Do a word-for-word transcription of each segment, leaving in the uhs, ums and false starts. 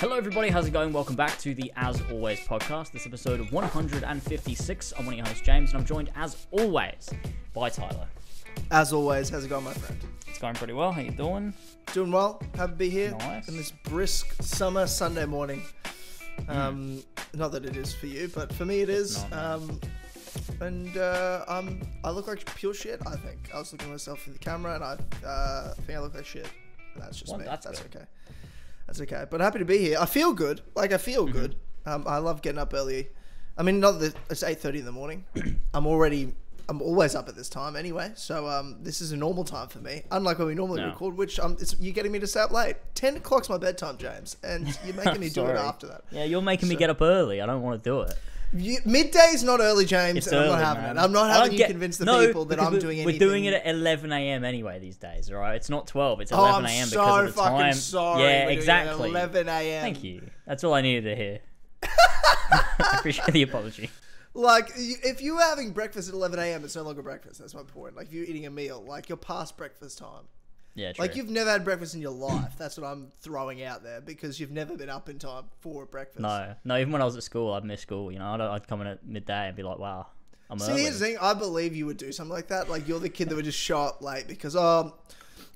Hello everybody, how's it going? Welcome back to the As Always Podcast. This episode of one hundred fifty-six. I'm one of your hosts, James, and I'm joined as always by Tyler. As always, how's it going, my friend? It's going pretty well. How you doing? Doing well. Happy to be here. Nice. In this brisk summer Sunday morning. Um, mm. Not that it is for you, but for me it is. Um, and uh, I'm, I look like pure shit, I think. I was looking at myself in the camera and I uh, think I look like shit. That's just well, me. That's, that's okay. That's okay, but happy to be here. I feel good. Like, I feel mm-hmm. good. Um, I love getting up early. I mean, not that it's eight thirty in the morning. I'm already, I'm always up at this time anyway. So um, this is a normal time for me, unlike when we normally no. record, which um, it's, you're getting me to stay up late. ten o'clock's my bedtime, James, and you're making me do it after that. Yeah, you're making so. me get up early. I don't want to do it. You, midday's not early, James. It's and early, I'm not having man. it. I'm not having you get, convince the no, people that I'm doing anything. We're doing it at eleven a m anyway these days, all right? It's not twelve. It's eleven a m because oh, of the time. I'm so fucking sorry. Yeah, we're exactly. eleven a m Thank you. That's all I needed to hear. I appreciate the apology. Like, if you're having breakfast at eleven a m, it's no longer breakfast. That's my point. Like, if you're eating a meal, like, you're past breakfast time. Yeah, true. Like, you've never had breakfast in your life. That's what I'm throwing out there, because you've never been up in time for breakfast. No, no. Even when I was at school, I'd miss school. You know, I'd, I'd come in at midday and be like, "Wow, I'm early." See, here's the thing. I believe you would do something like that. Like, you're the kid that would just show up late because um,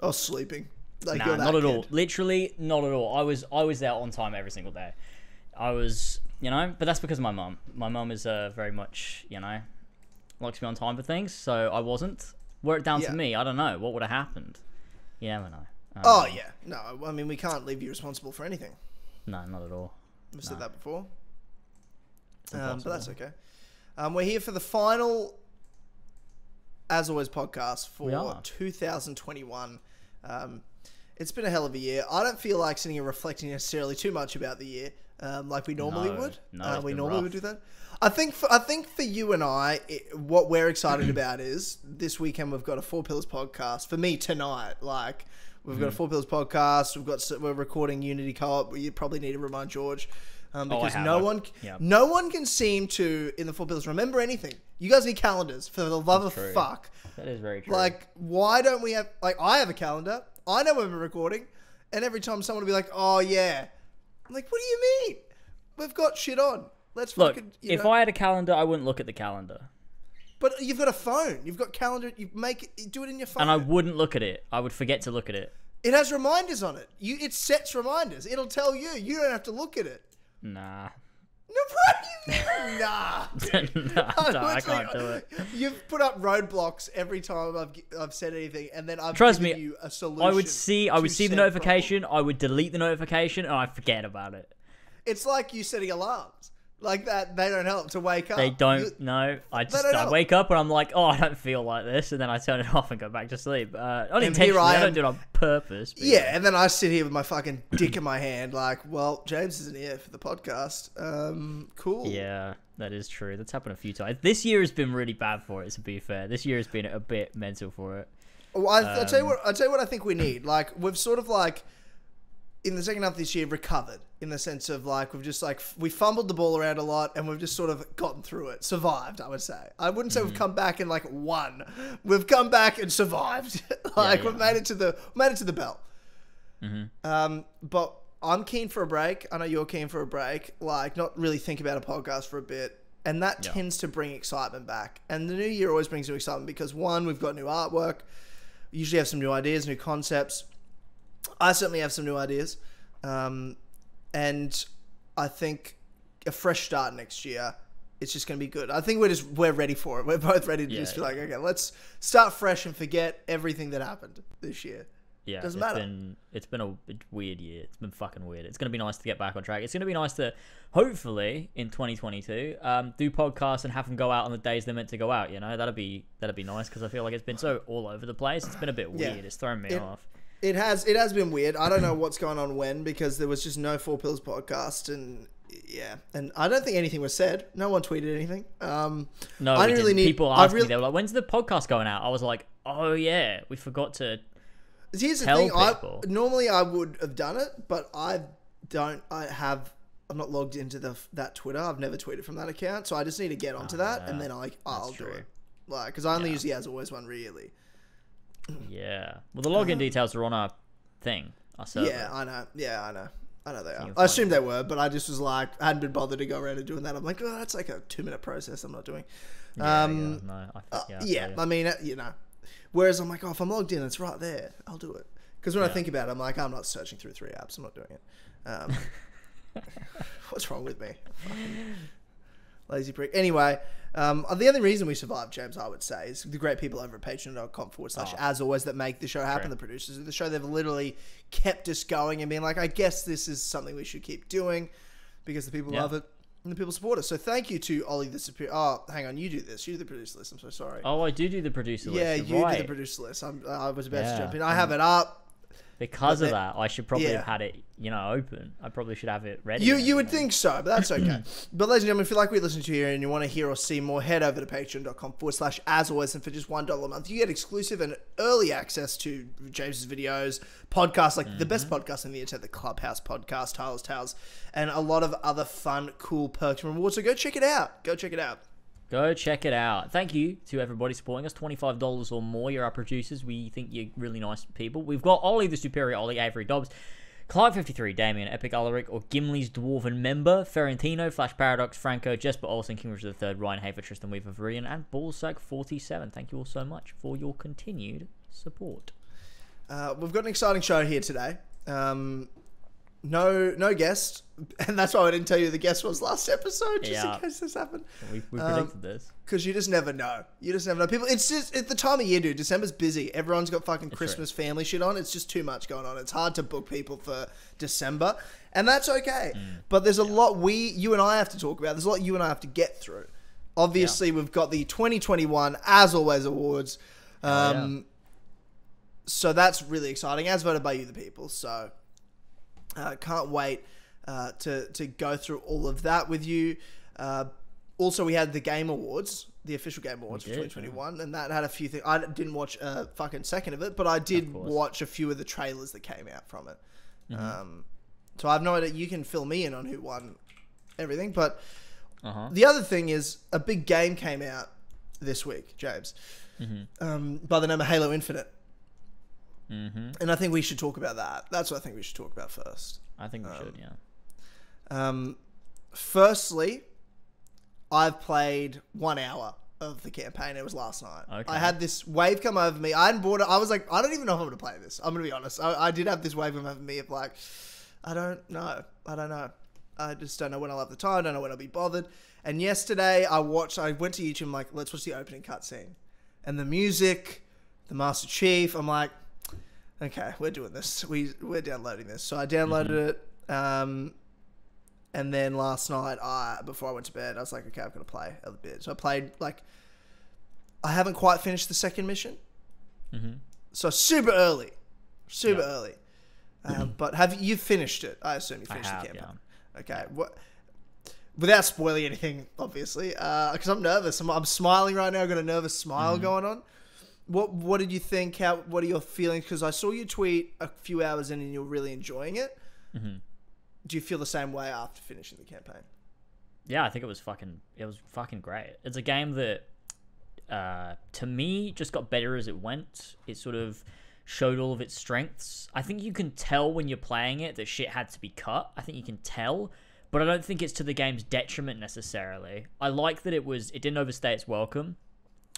I was sleeping. Like, nah, you're that not at kid. all. Literally, not at all. I was, I was there on time every single day. I was, you know, but that's because of my mum. My mum is uh, very much, you know, likes me on time for things. So I wasn't. Were it down yeah. to me, I don't know what would have happened. Yeah, I know. Um, oh, yeah. No, I mean, we can't leave you responsible for anything. No, not at all. We've said no. that before. Um, but that's okay. Um, we're here for the final, as always, podcast for two thousand twenty-one. Um, it's been a hell of a year. I don't feel like sitting and reflecting necessarily too much about the year um, like we normally no, would. No, uh, we normally rough. would do that. I think for, I think for you and I, it, what we're excited about is this weekend we've got a Four Pillars podcast. For me tonight, like we've mm. got a Four Pillars podcast. We've got we're recording Unity Co-op. You probably need to remind George um, because oh, no one yep. no one can seem to in the Four Pillars remember anything. You guys need calendars for the love That's of true. fuck. That is very true. Like, why don't we have? Like, I have a calendar. I know when we're recording, and every time someone will be like, "Oh yeah," I'm like, "What do you mean? We've got shit on." Let's look. Fucking, you if know. I had a calendar, I wouldn't look at the calendar. But you've got a phone. You've got calendar. You make it, do it in your phone. And I wouldn't look at it. I would forget to look at it. It has reminders on it. You it sets reminders. It'll tell you. You don't have to look at it. Nah. No, what do you nah. nah, I, nah I can't do it. You've put up roadblocks every time I've I've said anything, and then I've Trust given me, you a solution. I would see. I would see the notification. Problem. I would delete the notification, and I forget about it. It's like you setting alarms. Like that, they don't help to wake up. They don't, you, no. I just I help. wake up and I'm like, oh, I don't feel like this. And then I turn it off and go back to sleep. Uh, unintentionally, I, I don't do it on purpose. Yeah, yeah, and then I sit here with my fucking dick in my hand like, well, James isn't here for the podcast. Um, cool. Yeah, that is true. That's happened a few times. This year has been really bad for it, to be fair. This year has been a bit mental for it. Well, I, um, I'll tell you what, I'll tell you what I think we need. Like, we've sort of like... in the second half of this year, recovered in the sense of like, we've just like, we fumbled the ball around a lot and we've just sort of gotten through it, survived, I would say. I wouldn't say mm-hmm. we've come back and like won. We've come back and survived. like yeah, yeah. we've made it to the, made it to the bell. Mm-hmm. Um, but I'm keen for a break. I know you're keen for a break, like not really think about a podcast for a bit. And that yeah. tends to bring excitement back. And the new year always brings new excitement because one, we've got new artwork, we usually have some new ideas, new concepts. I certainly have some new ideas, um, and I think a fresh start next year. It's just going to be good. I think we're just we're ready for it. We're both ready to yeah, just be yeah. like, okay, let's start fresh and forget everything that happened this year. Yeah, doesn't it's matter. Been, it's been a weird year. It's been fucking weird. It's going to be nice to get back on track. It's going to be nice to hopefully in twenty twenty-two um, do podcasts and have them go out on the days they're meant to go out. You know, that'd be that'd be nice because I feel like it's been so all over the place. It's been a bit weird. Yeah. It's thrown me it, off. It has it has been weird. I don't know what's going on when because there was just no Four Pillars podcast and yeah, and I don't think anything was said. No one tweeted anything. Um, no, I didn't really need people asked really, me. They were like, "When's the podcast going out?" I was like, "Oh yeah, we forgot to." Here's tell the thing. People. I, normally I would have done it, but I don't. I have. I'm not logged into the that Twitter. I've never tweeted from that account, so I just need to get onto oh, that yeah. and then I I'll true. do it. Like because I only yeah. use the As Always one really. Yeah. Well, the login uh, details are on our thing. Our server. Yeah, I know. Yeah, I know. I know they are. I assume they were, but I just was like, I hadn't been bothered to go around and doing that. I'm like, oh, that's like a two minute process I'm not doing. Yeah, um, yeah, no, I, yeah, uh, yeah, yeah. I mean, you know. Whereas I'm like, oh, if I'm logged in, it's right there. I'll do it. Because when yeah. I think about it, I'm like, I'm not searching through three apps. I'm not doing it. Um, what's wrong with me? Fucking lazy prick. Anyway, um, the only reason we survived, James, I would say, is the great people over at patreon dot com forward slash as always that make the show happen. Great. The producers of the show, they've literally kept us going and being like, I guess this is something we should keep doing because the people yeah. love it. And the people support us. So thank you to Ollie the Superior. Oh, hang on. You do this. You do the producer list. I'm so sorry. Oh, I do do the producer list. Yeah, you right. do the producer list. I'm, I was about yeah. to jump in. I have it up. Because of that, I should probably yeah. have had it, you know, open. I probably should have it ready. You you would think so, but that's okay. But ladies and gentlemen, if you like what you listen to here and you want to hear or see more, head over to patreon dot com forward slash as always. And for just one dollar a month, you get exclusive and early access to James's videos, podcasts, like mm-hmm. the best podcast in the internet, the Clubhouse Podcast, Tyler's Tales, and a lot of other fun, cool perks and rewards. So go check it out. Go check it out. Go check it out. Thank you to everybody supporting us. twenty-five dollars or more, you're our producers. We think you're really nice people. We've got Ollie the Superior, Ollie, Avery Dobbs, Clive fifty-three, Damien, Epic Alaric, or Gimli's Dwarven Member, Ferentino, Flash Paradox, Franco, Jesper Olsen, King Richard the Third, Ryan Hafer, Tristan Weaver, Virian, and Ballsack forty-seven. Thank you all so much for your continued support. Uh, we've got an exciting show here today. Um... No, no guest, and that's why I didn't tell you the guest was last episode, just yeah. in case this happened. We, we um, predicted this because you just never know. You just never know. People, it's just it's the time of year, dude. December's busy. Everyone's got fucking that's Christmas right. family shit on. It's just too much going on. It's hard to book people for December, and that's okay. Mm. But there's a yeah. lot we, you and I have to talk about. There's a lot you and I have to get through. Obviously, yeah. we've got the twenty twenty-one As Always Awards, um, yeah. so that's really exciting, as voted by you, the people. So. Uh, can't wait uh, to, to go through all of that with you. Uh, also, we had the Game Awards, the official Game Awards we for did, twenty twenty-one, yeah. and that had a few things. I didn't watch a fucking second of it, but I did watch a few of the trailers that came out from it. Mm-hmm. um, so I have no idea. You can fill me in on who won everything, but uh-huh. the other thing is a big game came out this week, James, mm-hmm. um, by the name of Halo Infinite. Mm-hmm. And I think we should talk about that. That's what I think we should talk about first. I think we um, should, yeah. Um, firstly, I've played one hour of the campaign. It was last night. Okay. I had this wave come over me. I hadn't bought it. I was like, I don't even know if I'm going to play this. I'm going to be honest. I, I did have this wave come over me of like, I don't know. I don't know. I just don't know when I'll have the time. I don't know when I'll be bothered. And yesterday I watched, I went to YouTube and like, let's watch the opening cutscene. And the music, the Master Chief, I'm like, okay, we're doing this. We, we're downloading this. So I downloaded mm-hmm. it. Um, and then last night, I before I went to bed, I was like, okay, I've got to play a bit. So I played, like, I haven't quite finished the second mission. Mm-hmm. So super early. Super yeah. early. Um, mm-hmm. But have you finished it? I assume you finished I have, the campaign. Yeah. Okay. What? Without spoiling anything, obviously, because uh, I'm nervous. I'm, I'm smiling right now. I've got a nervous smile mm-hmm. going on. What what did you think? How what are your feelings? Because I saw you tweet a few hours in, and you're really enjoying it. Mm-hmm. Do you feel the same way after finishing the campaign? Yeah, I think it was fucking it was fucking great. It's a game that, uh, to me, just got better as it went. It sort of showed all of its strengths. I think you can tell when you're playing it that shit had to be cut. I think you can tell, but I don't think it's to the game's detriment necessarily. I like that it was it didn't overstay its welcome.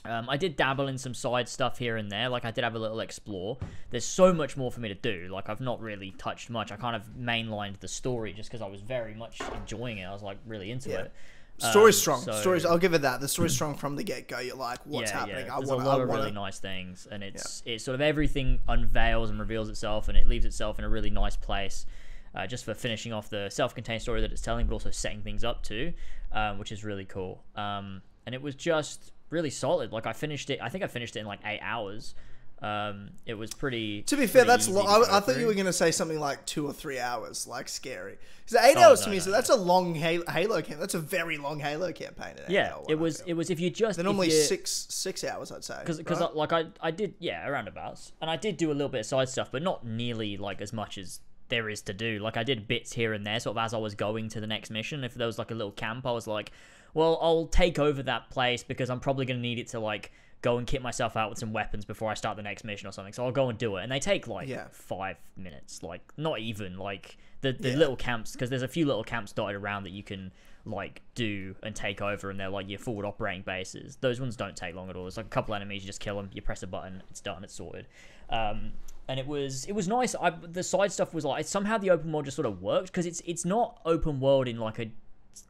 Um, I did dabble in some side stuff here and there. Like, I did have a little explore. There's so much more for me to do. Like, I've not really touched much. I kind of mainlined the story just because I was very much enjoying it. I was, like, really into yeah. it. Story's um, strong. So... Story's, I'll give it that. The story's strong from the get-go. You're like, what's yeah, happening? Yeah. There's I wanna, a lot I of wanna... really nice things. And it's, yeah. it's sort of everything unveils and reveals itself, and it leaves itself in a really nice place. Uh, just for finishing off the self-contained story that it's telling, but also setting things up to, um, which is really cool. Um, and it was just... really solid. Like, I finished it, I think I finished it in like eight hours. Um, it was pretty. To be fair, that's long. I, I thought you were going to say something like two or three hours, like scary. Because eight oh, hours no, to me, no, so no. that's a long Halo, Halo campaign. That's a very long Halo campaign. Yeah, it was. It was if you just they're normally six six hours, I'd say. Because because right? like I I did yeah roundabouts, and I did do a little bit of side stuff, but not nearly like as much as there is to do. Like, I did bits here and there, sort of as I was going to the next mission. If there was like a little camp, I was like, well, I'll take over that place because I'm probably going to need it to, like, go and kit myself out with some weapons before I start the next mission or something. So I'll go and do it. And they take like yeah. five minutes, like not even like the, the yeah. little camps, because there's a few little camps dotted around that you can like do and take over. And they're like your forward operating bases. Those ones don't take long at all. There's like a couple enemies, you just kill them, you press a button, it's done, it's sorted. Um, and it was it was nice. I, the side stuff was like, somehow the open world just sort of worked, because it's it's not open world in like a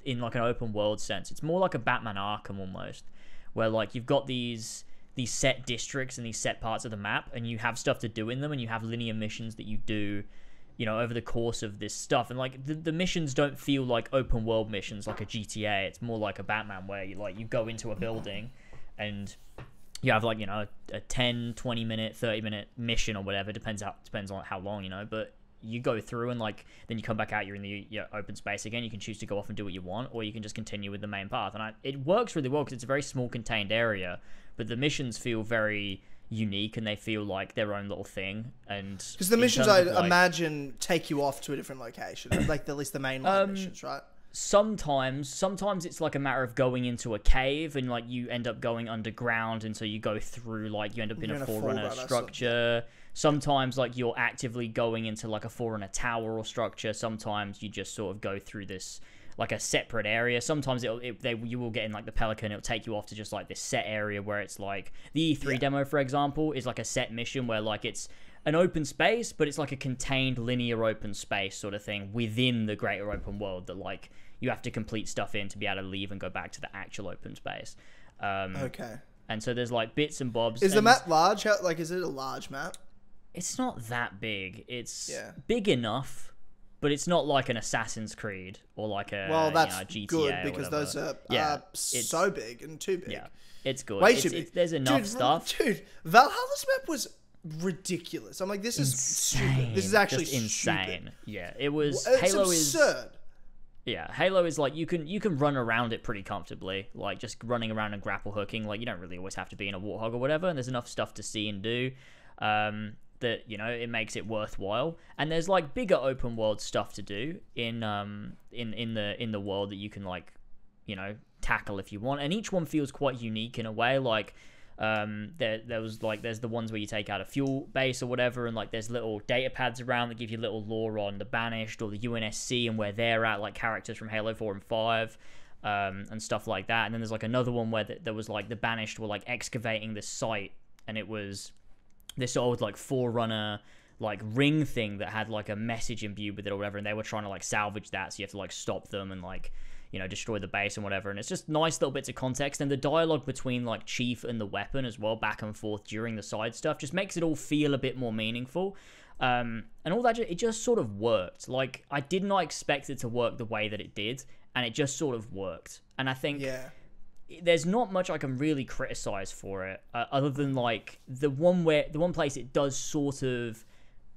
in like an open world sense. It's more like a Batman Arkham almost, where like you've got these these set districts and these set parts of the map, and you have stuff to do in them, and you have linear missions that you do, you know, over the course of this stuff. And like the, the missions don't feel like open world missions like a G T A. It's more like a Batman, where you like you go into a building and you have like, you know, a ten, twenty minute, thirty minute mission or whatever, depends how depends on how long, you know, but you go through and like then you come back out, you're in the you're open space again. You can choose to go off and do what you want, or you can just continue with the main path. And I, it works really well because it's a very small contained area, but the missions feel very unique and they feel like their own little thing. And because the missions I like, imagine take you off to a different location, like at least the main line um, missions, right? Sometimes, sometimes it's like a matter of going into a cave and like you end up going underground, and so you go through like you end up in, in a, a Forerunner structure. Sometimes like you're actively going into like a Forerunner tower or structure. Sometimes you just sort of go through this like a separate area. Sometimes it'll, it they you will get in like the Pelican. It'll take you off to just like this set area where it's like the E three yeah. demo, for example, is like a set mission where like it's an open space, but it's like a contained linear open space sort of thing within the greater open world that like you have to complete stuff in to be able to leave and go back to the actual open space. Um, okay. And so there's like bits and bobs. Is and the map large? How, like, is it a large map? It's not that big. It's yeah. big enough, but it's not like an Assassin's Creed or like a, well, that's you know, G T A good, because those are yeah, uh, so big and too big. Yeah, it's good. Way it's, too big. It's, there's enough dude, stuff. Dude, Valhalla's map was ridiculous. I'm like, this is insane. Stupid. This is actually just insane. Stupid. Yeah, it was. Well, Halo is absurd. Yeah, Halo is like you can you can run around it pretty comfortably, like just running around and grapple hooking. Like you don't really always have to be in a warthog or whatever, and there's enough stuff to see and do um, that you know it makes it worthwhile. And there's like bigger open world stuff to do in um in in the in the world that you can like you know tackle if you want. And each one feels quite unique in a way, like. Um, there, there was like, there's the ones where you take out a fuel base or whatever, and like there's little data pads around that give you little lore on the Banished or the U N S C and where they're at, like characters from Halo four and five, um, and stuff like that. And then there's like another one where th there was like the Banished were like excavating the site, and it was this old like Forerunner like ring thing that had like a message imbued with it or whatever, and they were trying to like salvage that, so you have to like stop them and like you know, destroy the base and whatever. And it's just nice little bits of context. And the dialogue between, like, Chief and the Weapon as well, back and forth during the side stuff, just makes it all feel a bit more meaningful. Um, and all that, it just sort of worked. Like, I did not expect it to work the way that it did, and it just sort of worked. And I think yeah. there's not much I can really criticize for it, uh, other than, like, the one where, the one place it does sort of,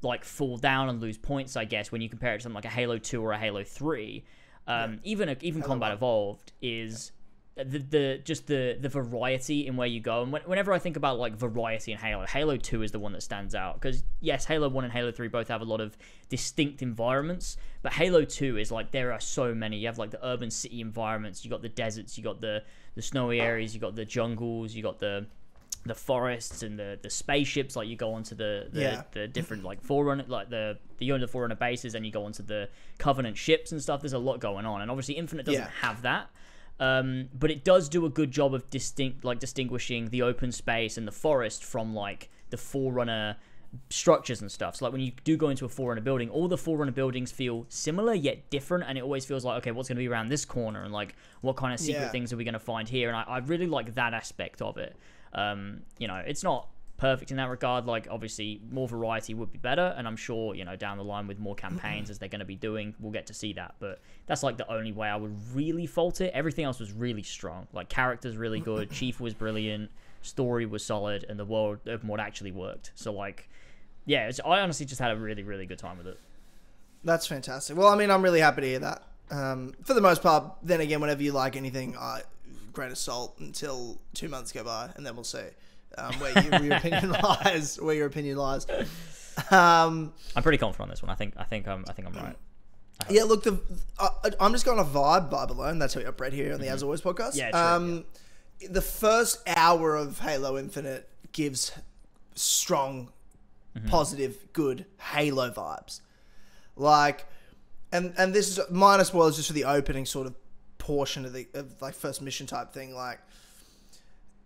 like, fall down and lose points, I guess, when you compare it to something like a Halo two or a Halo three, Um, yeah. Even a, even Halo Combat One. Evolved is yeah. the the just the the variety in where you go. And when, whenever I think about like variety in Halo, Halo two is the one that stands out, because yes, Halo one and Halo three both have a lot of distinct environments, but Halo two is like there are so many. You have like the urban city environments, you got the deserts, you got the the snowy areas, you got the jungles, you got the the forests and the the spaceships. Like you go onto the the, yeah. the different like Forerunner, like the the you own the Forerunner bases, and you go onto the Covenant ships and stuff. There's a lot going on, and obviously Infinite doesn't yeah. have that, um but it does do a good job of distinct like distinguishing the open space and the forest from like the Forerunner structures and stuff. So like when you do go into a Forerunner building, all the Forerunner buildings feel similar yet different, and it always feels like, okay, what's going to be around this corner, and like what kind of secret yeah. things are we going to find here. And I, I really like that aspect of it. Um, you know, it's not perfect in that regard. Like, obviously, more variety would be better, and I'm sure, you know, down the line with more campaigns as they're going to be doing, we'll get to see that. But that's like the only way I would really fault it. Everything else was really strong. Like, characters really good, Chief was brilliant, story was solid, and the world open world actually worked. So, like, yeah, it's, I honestly just had a really, really good time with it. That's fantastic. Well, I mean, I'm really happy to hear that. Um, for the most part, then again, whenever you like anything, I. Great assault until two months go by, and then we'll see um, where, you, where your opinion lies. Where your opinion lies. Um, I'm pretty confident on this one. I think. I think. I'm. I think I'm right. Yeah. Look, the I, I'm just going off vibe, vibe alone. That's how we operate here on the mm-hmm. As Always podcast. Yeah. True, um, yeah. the first hour of Halo Infinite gives strong, mm-hmm. positive, good Halo vibes. Like, and and this is minor spoilers just for the opening sort of portion of the of like first mission type thing. Like,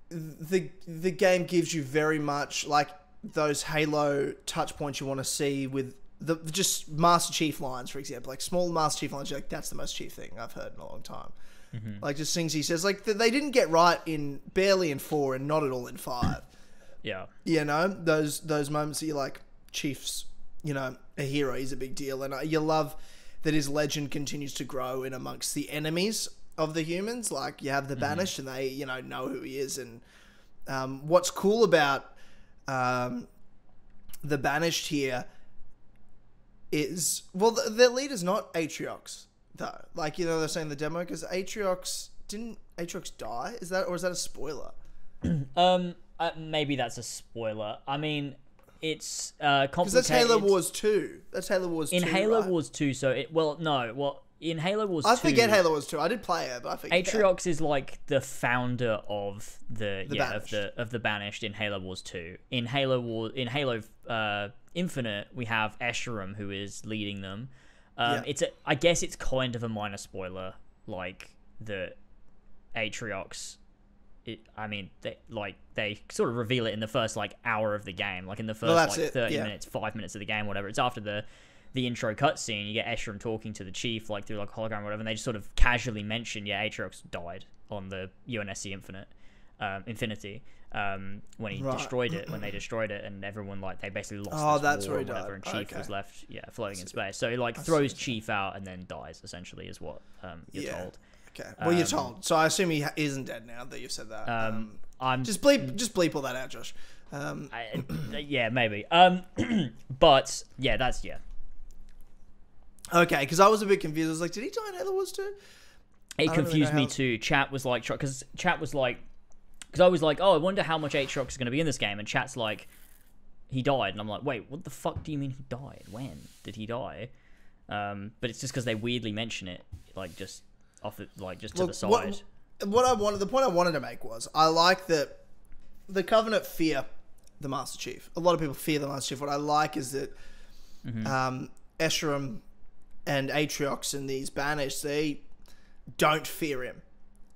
the the game gives you very much like those Halo touch points you want to see with the just Master Chief lines, for example. Like small Master Chief lines, you're like, that's the most Chief thing I've heard in a long time. Mm-hmm. Like just things he says, like they didn't get right in barely in four and not at all in five. Yeah, you know, those those moments that you're like, Chief's, you know, a hero, he's a big deal, and you love that his legend continues to grow in amongst the enemies of the humans. Like you have the Banished, mm-hmm. and they, you know, know who he is. And um, what's cool about um, the Banished here is, well, the, their leader's not Atriox though. Like, you know, they're saying the demo because Atriox didn't Atriox die. Is that, or is that a spoiler? um, uh, maybe that's a spoiler. I mean, it's uh, complicated. Because that's Halo Wars two. That's Halo Wars in two. In Halo right? Wars two, so it well no well. In Halo Wars two... I forget Halo Wars two. I did play it, but I forget. Atriox is, like, the founder of the... the yeah, of the, of the Banished in Halo Wars two. In Halo War, in Halo uh, Infinite, we have Escharum, who is leading them. Um, yeah. It's a, I guess it's kind of a minor spoiler, like, the Atriox... It, I mean, they, like, they sort of reveal it in the first, like, hour of the game. Like, in the first, well, like, it. thirty yeah. minutes, five minutes of the game, whatever. It's after the... the intro cutscene, you get Escharum talking to the Chief, like, through, like, hologram or whatever, and they just sort of casually mention, yeah, Atriox died on the U N S C Infinite, um, Infinity, um, when he right. destroyed it, when they destroyed it, and everyone, like, they basically lost oh, that's war or whatever, and Chief okay. was left, yeah, floating in space. So he, like, I throws Chief out and then dies, essentially, is what um, you're yeah. told. Okay, well, um, you're told. So I assume he isn't dead now that you've said that. Um, um, I'm just bleep, just bleep all that out, Josh. Um, I, yeah, maybe. Um, but, yeah, that's, yeah. Okay, because I was a bit confused. I was like, did he die in Halo Wars two? It confused really me too. Chat was like, because Chat was like, because I was like, oh, I wonder how much Atriox is going to be in this game. And Chat's like, he died. And I'm like, wait, what the fuck do you mean he died? When did he die? Um, but it's just because they weirdly mention it, like just off, the, like just to Look, the side. What, what I wanted, the point I wanted to make was, I like that the Covenant fear the Master Chief. A lot of people fear the Master Chief. What I like is that mm-hmm. um, Escharum and Atriox and these Banished, they don't fear him.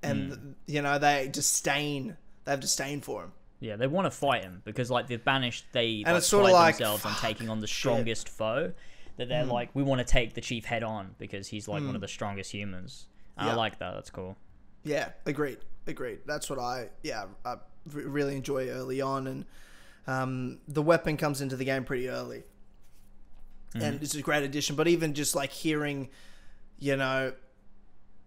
And, mm. you know, they disdain, they have disdain for him. Yeah, they want to fight him because, like, the Banished, they and like, pride like, themselves on taking on the strongest shit. foe. That they're mm. like, we want to take the Chief head on because he's, like, mm. one of the strongest humans. Yeah. I like that. That's cool. Yeah, agreed. Agreed. That's what I, yeah, I really enjoy early on. And um, the weapon comes into the game pretty early. Mm-hmm. And it's a great addition, but even just like hearing, you know,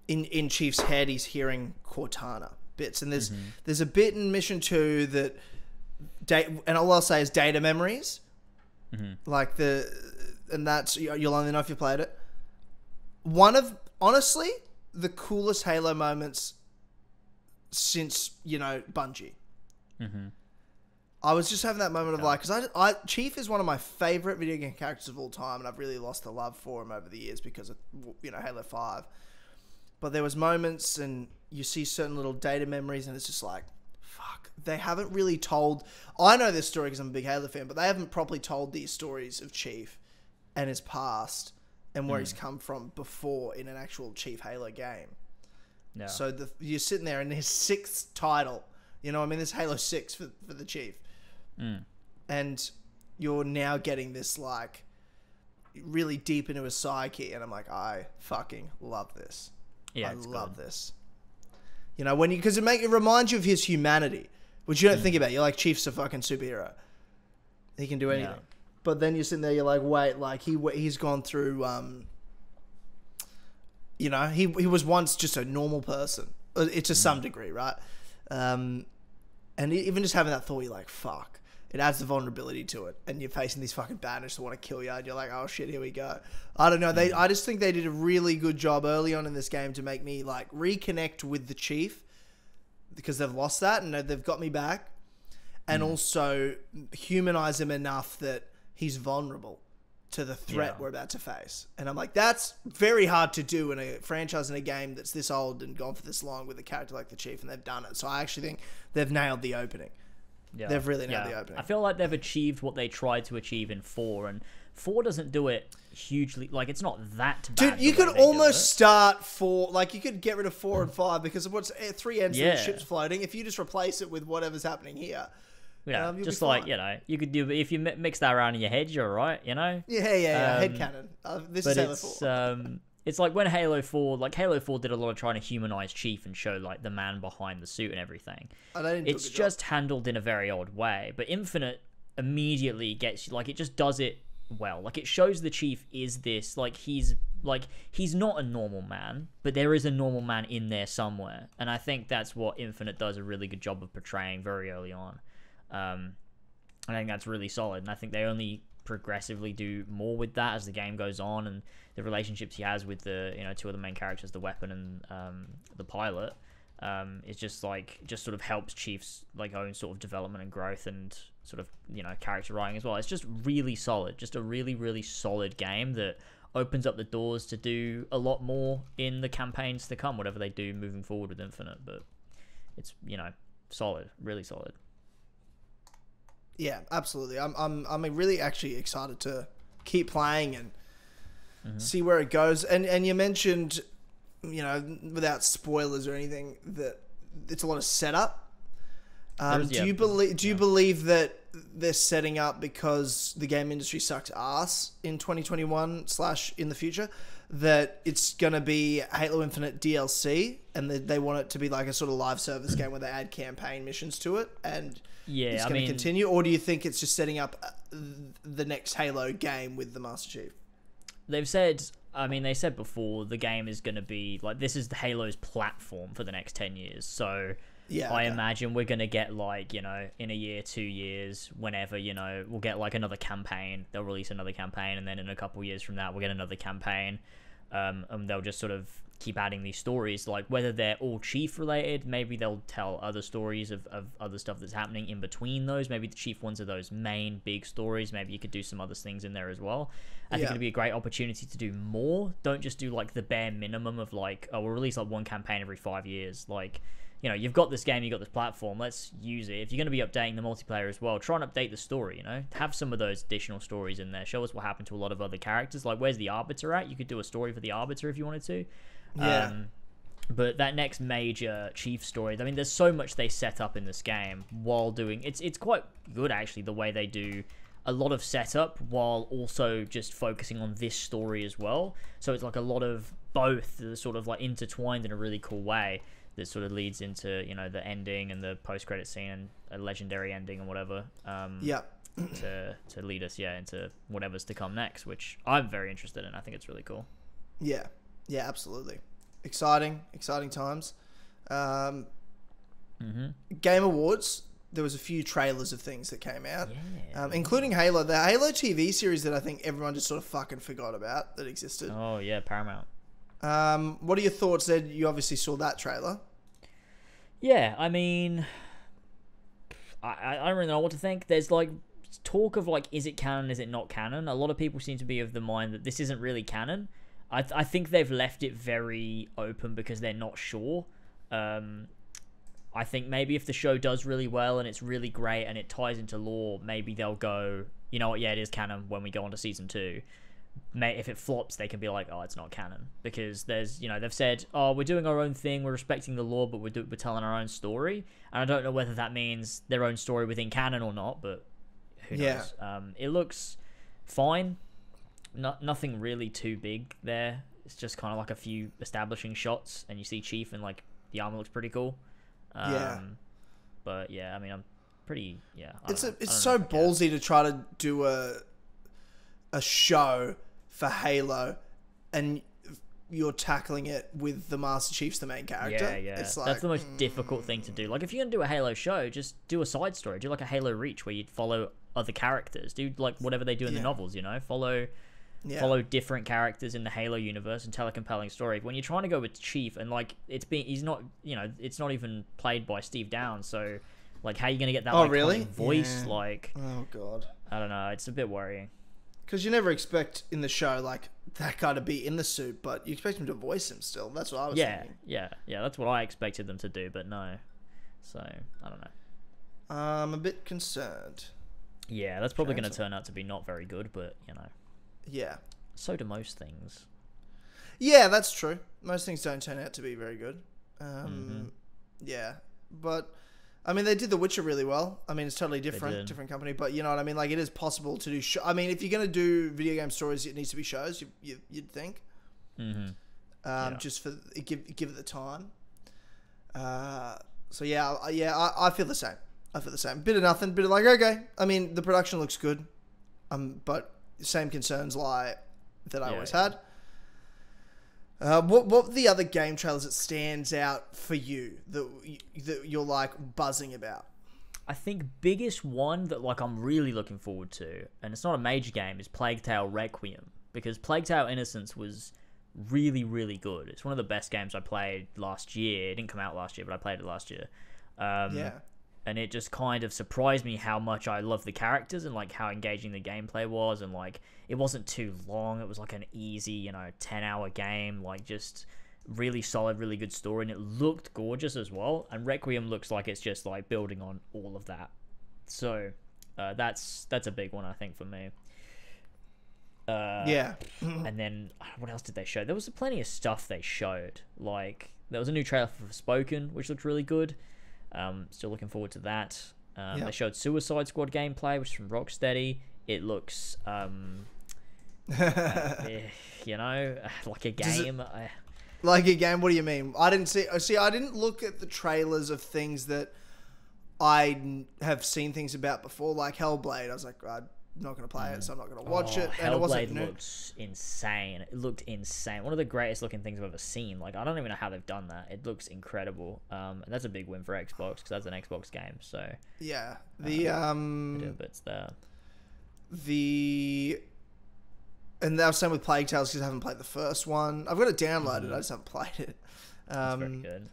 in in Chief's head, he's hearing Cortana bits, and there's mm-hmm. there's a bit in Mission Two that, date, and all I'll say is data memories, mm-hmm. like the, and that's you'll only know if you played it. One of honestly the coolest Halo moments since, you know, Bungie. Mm-hmm. I was just having that moment of yeah. like, because I, I, Chief is one of my favorite video game characters of all time, and I've really lost the love for him over the years because of, you know, Halo five. But there was moments, and you see certain little data memories, and it's just like, fuck, they haven't really told. I know this story because I'm a big Halo fan, but they haven't properly told these stories of Chief and his past and where mm. he's come from before in an actual Chief Halo game. No. So the, you're sitting there in his sixth title. You know what I mean? This Halo six for, for the Chief. Mm. And you're now getting this like really deep into his psyche, and I'm like, I fucking love this. Yeah, I love good. this. You know, when you, because it make it reminds you of his humanity, which you don't mm. think about. You're like, Chief's a fucking superhero. He can do anything. Yeah. But then you're sitting there, you're like, wait, like he he's gone through. Um, you know, he he was once just a normal person. It's to mm. some degree, right? Um, and even just having that thought, you're like, fuck. It adds the vulnerability to it, and you're facing these fucking Banished that want to kill you, and you're like, oh shit, here we go. I don't know. They, I just think they did a really good job early on in this game to make me like reconnect with the Chief, because they've lost that and they've got me back, and mm. also humanize him enough that he's vulnerable to the threat yeah. we're about to face. And I'm like, that's very hard to do in a franchise, in a game that's this old and gone for this long, with a character like the Chief, and they've done it. So I actually think they've nailed the opening. Yeah. They've really nailed yeah. the opening. I feel like they've achieved what they tried to achieve in four, and four doesn't do it hugely. Like, it's not that bad. Dude, you could almost start four. Like, you could get rid of four and five, because of what's three ends yeah. of the ship's floating. If you just replace it with whatever's happening here. Yeah, um, just like, you know, you could do, if you mix that around in your head, you're all right, you know? Yeah, yeah, yeah, um, headcanon. Uh, this is Halo it's, four. um, it's like when Halo four, like Halo four did a lot of trying to humanize Chief and show, like, the man behind the suit and everything. Oh, they didn't it's just job. handled in a very odd way. But Infinite immediately gets, like, it just does it well. Like, it shows the Chief is this, like, he's, like, he's not a normal man, but there is a normal man in there somewhere. And I think that's what Infinite does a really good job of portraying very early on. Um, I think that's really solid, and I think they only progressively do more with that as the game goes on, and the relationships he has with the, you know, two of the main characters, the Weapon and um, the pilot, um, it's just like, just sort of helps Chief's, like, own sort of development and growth, and sort of, you know, character writing as well. It's just really solid, just a really, really solid game that opens up the doors to do a lot more in the campaigns to come, whatever they do moving forward with Infinite. But it's, you know, solid, really solid. Yeah, absolutely. I'm, I'm, I'm really actually excited to keep playing and mm-hmm. see where it goes. And and you mentioned, you know, without spoilers or anything, that it's a lot of setup. Um, is, do yeah, you believe? Do yeah. you believe that they're setting up, because the game industry sucks ass in twenty twenty-one slash in the future, that it's gonna be Halo Infinite D L C, and they, they want it to be like a sort of live service game where they add campaign missions to it, and yeah, it's gonna I mean, continue? Or do you think it's just setting up the next Halo game with the Master Chief? They've said, I mean, they said before, the game is gonna be like, this is the Halo's platform for the next ten years, so. Yeah, I okay. imagine we're going to get, like, you know, in a year, two years, whenever, you know, we'll get, like, another campaign. They'll release another campaign, and then in a couple years from that, we'll get another campaign. Um, and they'll just sort of keep adding these stories, like, whether they're all Chief-related, maybe they'll tell other stories of, of other stuff that's happening in between those. Maybe the Chief ones are those main big stories. Maybe you could do some other things in there as well. I yeah. think it'd be a great opportunity to do more. Don't just do, like, the bare minimum of, like, oh, we'll release, like, one campaign every five years, like... You know, you've got this game, you've got this platform, let's use it. If you're going to be updating the multiplayer as well, try and update the story, you know? Have some of those additional stories in there. Show us what happened to a lot of other characters. Like, where's the Arbiter at? You could do a story for the Arbiter if you wanted to. Yeah. Um, but that next major Chief story, I mean, there's so much they set up in this game while doing... It's, it's quite good, actually, the way they do a lot of setup while also just focusing on this story as well. So it's like a lot of both that are sort of, like, intertwined in a really cool way. That sort of leads into, you know, the ending and the post-credit scene and a legendary ending and whatever. Um, yeah. to to lead us, yeah, into whatever's to come next, which I'm very interested in. I think it's really cool. Yeah. Yeah, absolutely. Exciting. Exciting times. Um, mm-hmm. Game Awards. There was a few trailers of things that came out, yeah. um, including Halo. The Halo T V series that I think everyone just sort of fucking forgot about that existed. Oh, yeah, Paramount. Um, what are your thoughts, Ed? You obviously saw that trailer. Yeah, I mean, I, I don't really know what to think. There's, like, talk of, like, is it canon, is it not canon? A lot of people seem to be of the mind that this isn't really canon. I, th I think they've left it very open because they're not sure. Um, I think maybe if the show does really well and it's really great and it ties into lore, maybe they'll go, you know what, yeah, it is canon when we go on to season two. May, if it flops, they can be like, oh, it's not canon, because there's, you know, they've said, oh, we're doing our own thing, we're respecting the lore, but we're, do we're telling our own story, and I don't know whether that means their own story within canon or not, but who yeah. knows. Um, it looks fine, no nothing really too big there, it's just kind of like a few establishing shots, and you see Chief and, like, the armor looks pretty cool. Um, yeah. But yeah, I mean, I'm pretty, yeah, I it's, a, it's so ballsy to try to do a a show for Halo, and you're tackling it with the Master Chief's the main character. Yeah, yeah. It's like, that's the most mm. difficult thing to do. Like, if you're going to do a Halo show, just do a side story. Do, like, a Halo Reach where you'd follow other characters. Do, like, whatever they do in yeah. the novels, you know? Follow yeah. follow different characters in the Halo universe and tell a compelling story. When you're trying to go with Chief, and, like, it's being... He's not, you know, it's not even played by Steve Downs, so, like, how are you going to get that, oh, like, really? voice? Yeah. Like... Oh, God. I don't know. It's a bit worrying. because you never expect in the show like that guy to be in the suit, but you expect him to voice him still. That's what I was yeah, thinking. Yeah, yeah, yeah. That's what I expected them to do, but no. So I don't know. I'm a bit concerned. Yeah, that's probably going to turn out to be not very good, but you know. Yeah. So do most things. Yeah, that's true. Most things don't turn out to be very good. Um, mm-hmm. Yeah, but I mean, they did The Witcher really well. I mean, it's totally different, different company, but you know what I mean? Like, it is possible to do... Sh I mean, if you're going to do video game stories, it needs to be shows, you, you, you'd think. Mm-hmm. um, yeah. Just for... Give, give it the time. Uh, so, yeah, yeah, I, I feel the same. I feel the same. Bit of nothing, bit of like, okay. I mean, the production looks good, um, but same concerns lie that I yeah, always yeah. had. Uh, what what the other game trailers that stands out for you that that you're like buzzing about? I think biggest one that like I'm really looking forward to, and it's not a major game, is Plague Tale Requiem, because Plague Tale Innocence was really really good. It's one of the best games I played last year. It didn't come out last year, but I played it last year. Um, yeah, and it just kind of surprised me how much I love the characters and like how engaging the gameplay was, and like. It wasn't too long. It was like an easy, you know, ten hour game. Like, just really solid, really good story. And it looked gorgeous as well. And Requiem looks like it's just, like, building on all of that. So, uh, that's that's a big one, I think, for me. Uh, yeah. And then, what else did they show? There was plenty of stuff they showed. Like, there was a new trailer for Forspoken, which looked really good. Um, still looking forward to that. Um, yeah. They showed Suicide Squad gameplay, which is from Rocksteady. It looks... Um, uh, you know, like a game. It, like a game. What do you mean? I didn't see. See, I didn't look at the trailers of things that I have seen things about before, like Hellblade. I was like, I'm not gonna play it, so I'm not gonna watch oh, it. And Hellblade it wasn't new. Looks insane. It looked insane. One of the greatest looking things I've ever seen. Like, I don't even know how they've done that. It looks incredible. Um, and that's a big win for Xbox because that's an Xbox game. So yeah, the um, um little bits there. The And that was same with Plague Tales because I haven't played the first one. I've got it downloaded. Mm-hmm. I just haven't played it. Um, That's very good.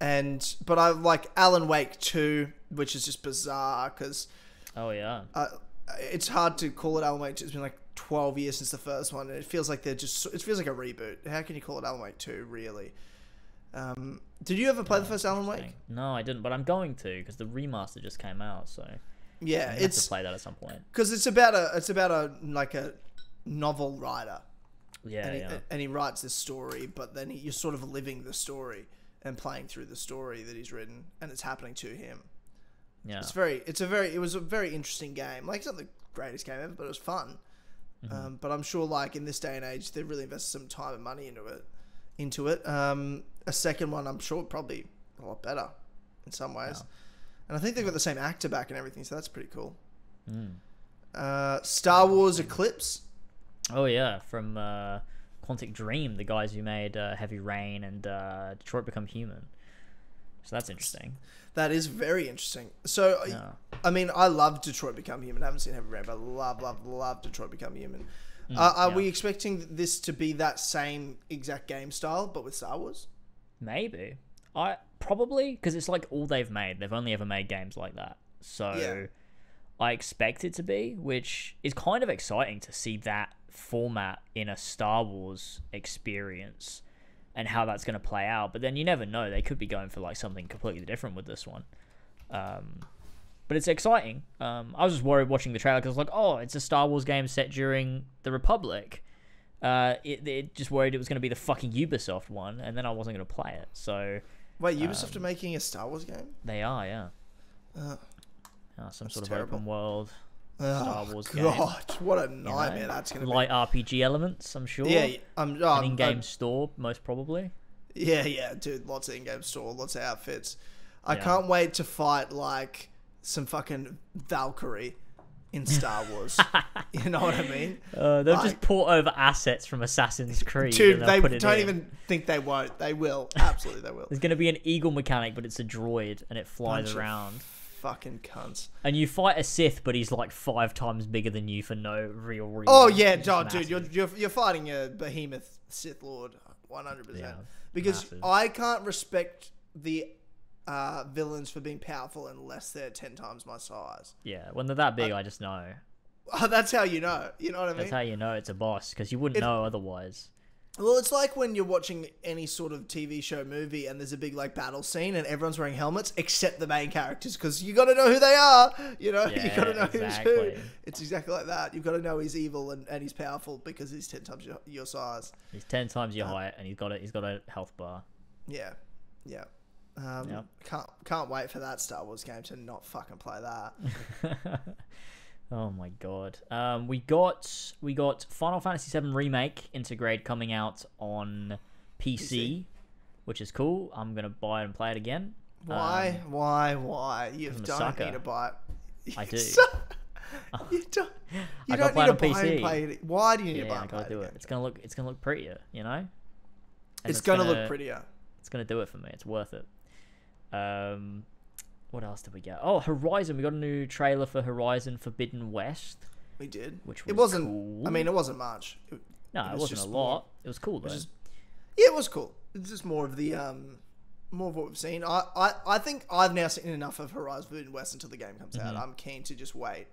And but I like Alan Wake two, which is just bizarre because oh yeah, uh, it's hard to call it Alan Wake two. It's been like twelve years since the first one, and it feels like they're just it feels like a reboot. How can you call it Alan Wake two really? Um, did you ever play no, the first Alan Wake? No, I didn't, but I'm going to because the remaster just came out. So yeah, it's have to play that at some point because it's about a it's about a like a novel writer, yeah and he, yeah, and he writes this story, but then he, you're sort of living the story and playing through the story that he's written, and it's happening to him. Yeah, it's very, it's a very, it was a very interesting game. Like, it's not the greatest game ever, but it was fun. Mm-hmm. Um, but I'm sure, like in this day and age, they really invested some time and money into it. Into it, um, a second one, I'm sure, probably a lot better in some ways. Yeah. And I think they've got the same actor back and everything, so that's pretty cool. Mm. Uh, Star Wars Eclipse. Oh yeah, from uh, Quantic Dream, the guys who made uh, Heavy Rain and uh, Detroit Become Human. So that's interesting. That is very interesting. So, yeah. I mean, I love Detroit Become Human. I haven't seen Heavy Rain, but I love, love, love Detroit Become Human. Mm, uh, are yeah. we expecting this to be that same exact game style, but with Star Wars? Maybe. I probably, because it's like all they've made. They've only ever made games like that. So... Yeah. I expect it to be, which is kind of exciting to see that format in a Star Wars experience and how that's going to play out. But then you never know. They could be going for like something completely different with this one. Um, but it's exciting. Um, I was just worried watching the trailer because I was like, oh, it's a Star Wars game set during the Republic. Uh, it, it just worried it was going to be the fucking Ubisoft one, and then I wasn't going to play it. So wait, Ubisoft um, are making a Star Wars game? They are, yeah. Uh. Uh, some that's sort of terrible. Open world oh, Star Wars God, game. God, what a nightmare you know, that's going to be. Light R P G elements, I'm sure. Yeah, I'm... Um, in-game I'm, store, most probably. Yeah, yeah, dude. Lots of in-game store, lots of outfits. I yeah. can't wait to fight, like, some fucking Valkyrie in Star Wars. You know what I mean? Uh, they'll like, just port over assets from Assassin's Creed. Dude, they don't in. even think they won't. They will. Absolutely, they will. There's going to be an eagle mechanic, but it's a droid, and it flies Bunch around. Fucking cunts. And you fight a Sith, but he's like five times bigger than you for no real reason. Oh yeah, oh, dude, you're, you're you're fighting a behemoth Sith Lord, one hundred percent. Because massive. I can't respect the uh, villains for being powerful unless they're ten times my size. Yeah, when they're that big, I, I just know. Oh, that's how you know. You know what I mean? That's how you know it's a boss, because you wouldn't it, know otherwise. Well, it's like when you're watching any sort of T V show, movie, and there's a big like battle scene, and everyone's wearing helmets except the main characters, because you got to know who they are. You know, yeah, you got to know exactly. who's who. It's exactly like that. You've got to know he's evil and, and he's powerful because he's ten times your, your size. He's ten times your um, height, and he's got a he's got a health bar. Yeah, yeah. Um, yep. Can't can't wait for that Star Wars game to not fucking play that. Oh my god. Um, we got we got Final Fantasy seven Remake Integrate coming out on P C, P C, which is cool. I'm gonna buy it and play it again. Why? Um, why? Why? You don't need to buy it. I do. you don't. You I don't need to buy P C. And play it. Why do you need yeah, to buy and I gotta play do it? Again? It's gonna look. It's gonna look prettier. You know. And it's, it's gonna, gonna look prettier. It's gonna do it for me. It's worth it. Um. What else did we get? Oh, Horizon. We got a new trailer for Horizon Forbidden West. We did. Which was it wasn't. Cool. I mean, it wasn't much. It, no, it, was it wasn't a lot. More, it was cool though. It was just, yeah, it was cool. It's just more of the um, more of what we've seen. I, I, I think I've now seen enough of Horizon Forbidden West until the game comes mm-hmm. out. I'm keen to just wait.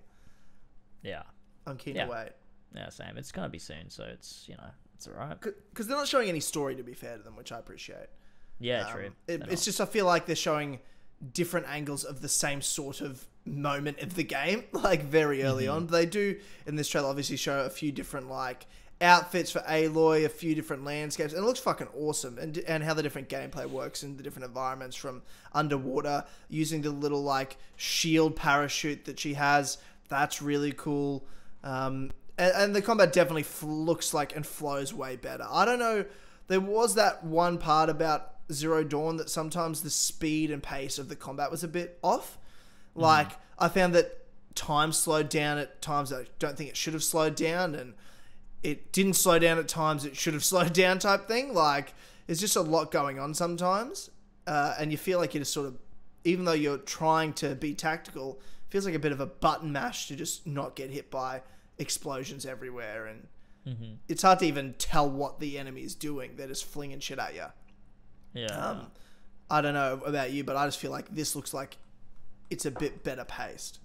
Yeah. I'm keen yeah. to wait. Yeah, same. It's gonna be soon, so it's you know it's alright. Because they're not showing any story, to be fair to them, which I appreciate. Yeah, um, true. It, it's just I feel like they're showing different angles of the same sort of moment of the game, like very early mm-hmm. on. They do in this trailer obviously show a few different like outfits for Aloy, a few different landscapes, and it looks fucking awesome. And and how the different gameplay works in the different environments, from underwater using the little like shield parachute that she has. That's really cool. Um, and, and the combat definitely looks like and flows way better. I don't know. There was that one part about Zero Dawn that sometimes the speed and pace of the combat was a bit off. Like, mm. I found that time slowed down at times I don't think it should have slowed down, and it didn't slow down at times it should have slowed down type thing. Like, there's just a lot going on sometimes, uh, and you feel like you're just sort of, even though you're trying to be tactical, it feels like a bit of a button mash to just not get hit by explosions everywhere, and mm-hmm. it's hard to even tell what the enemy is doing. They're just flinging shit at you. Yeah, um, I don't know about you, but I just feel like this looks like it's a bit better paced.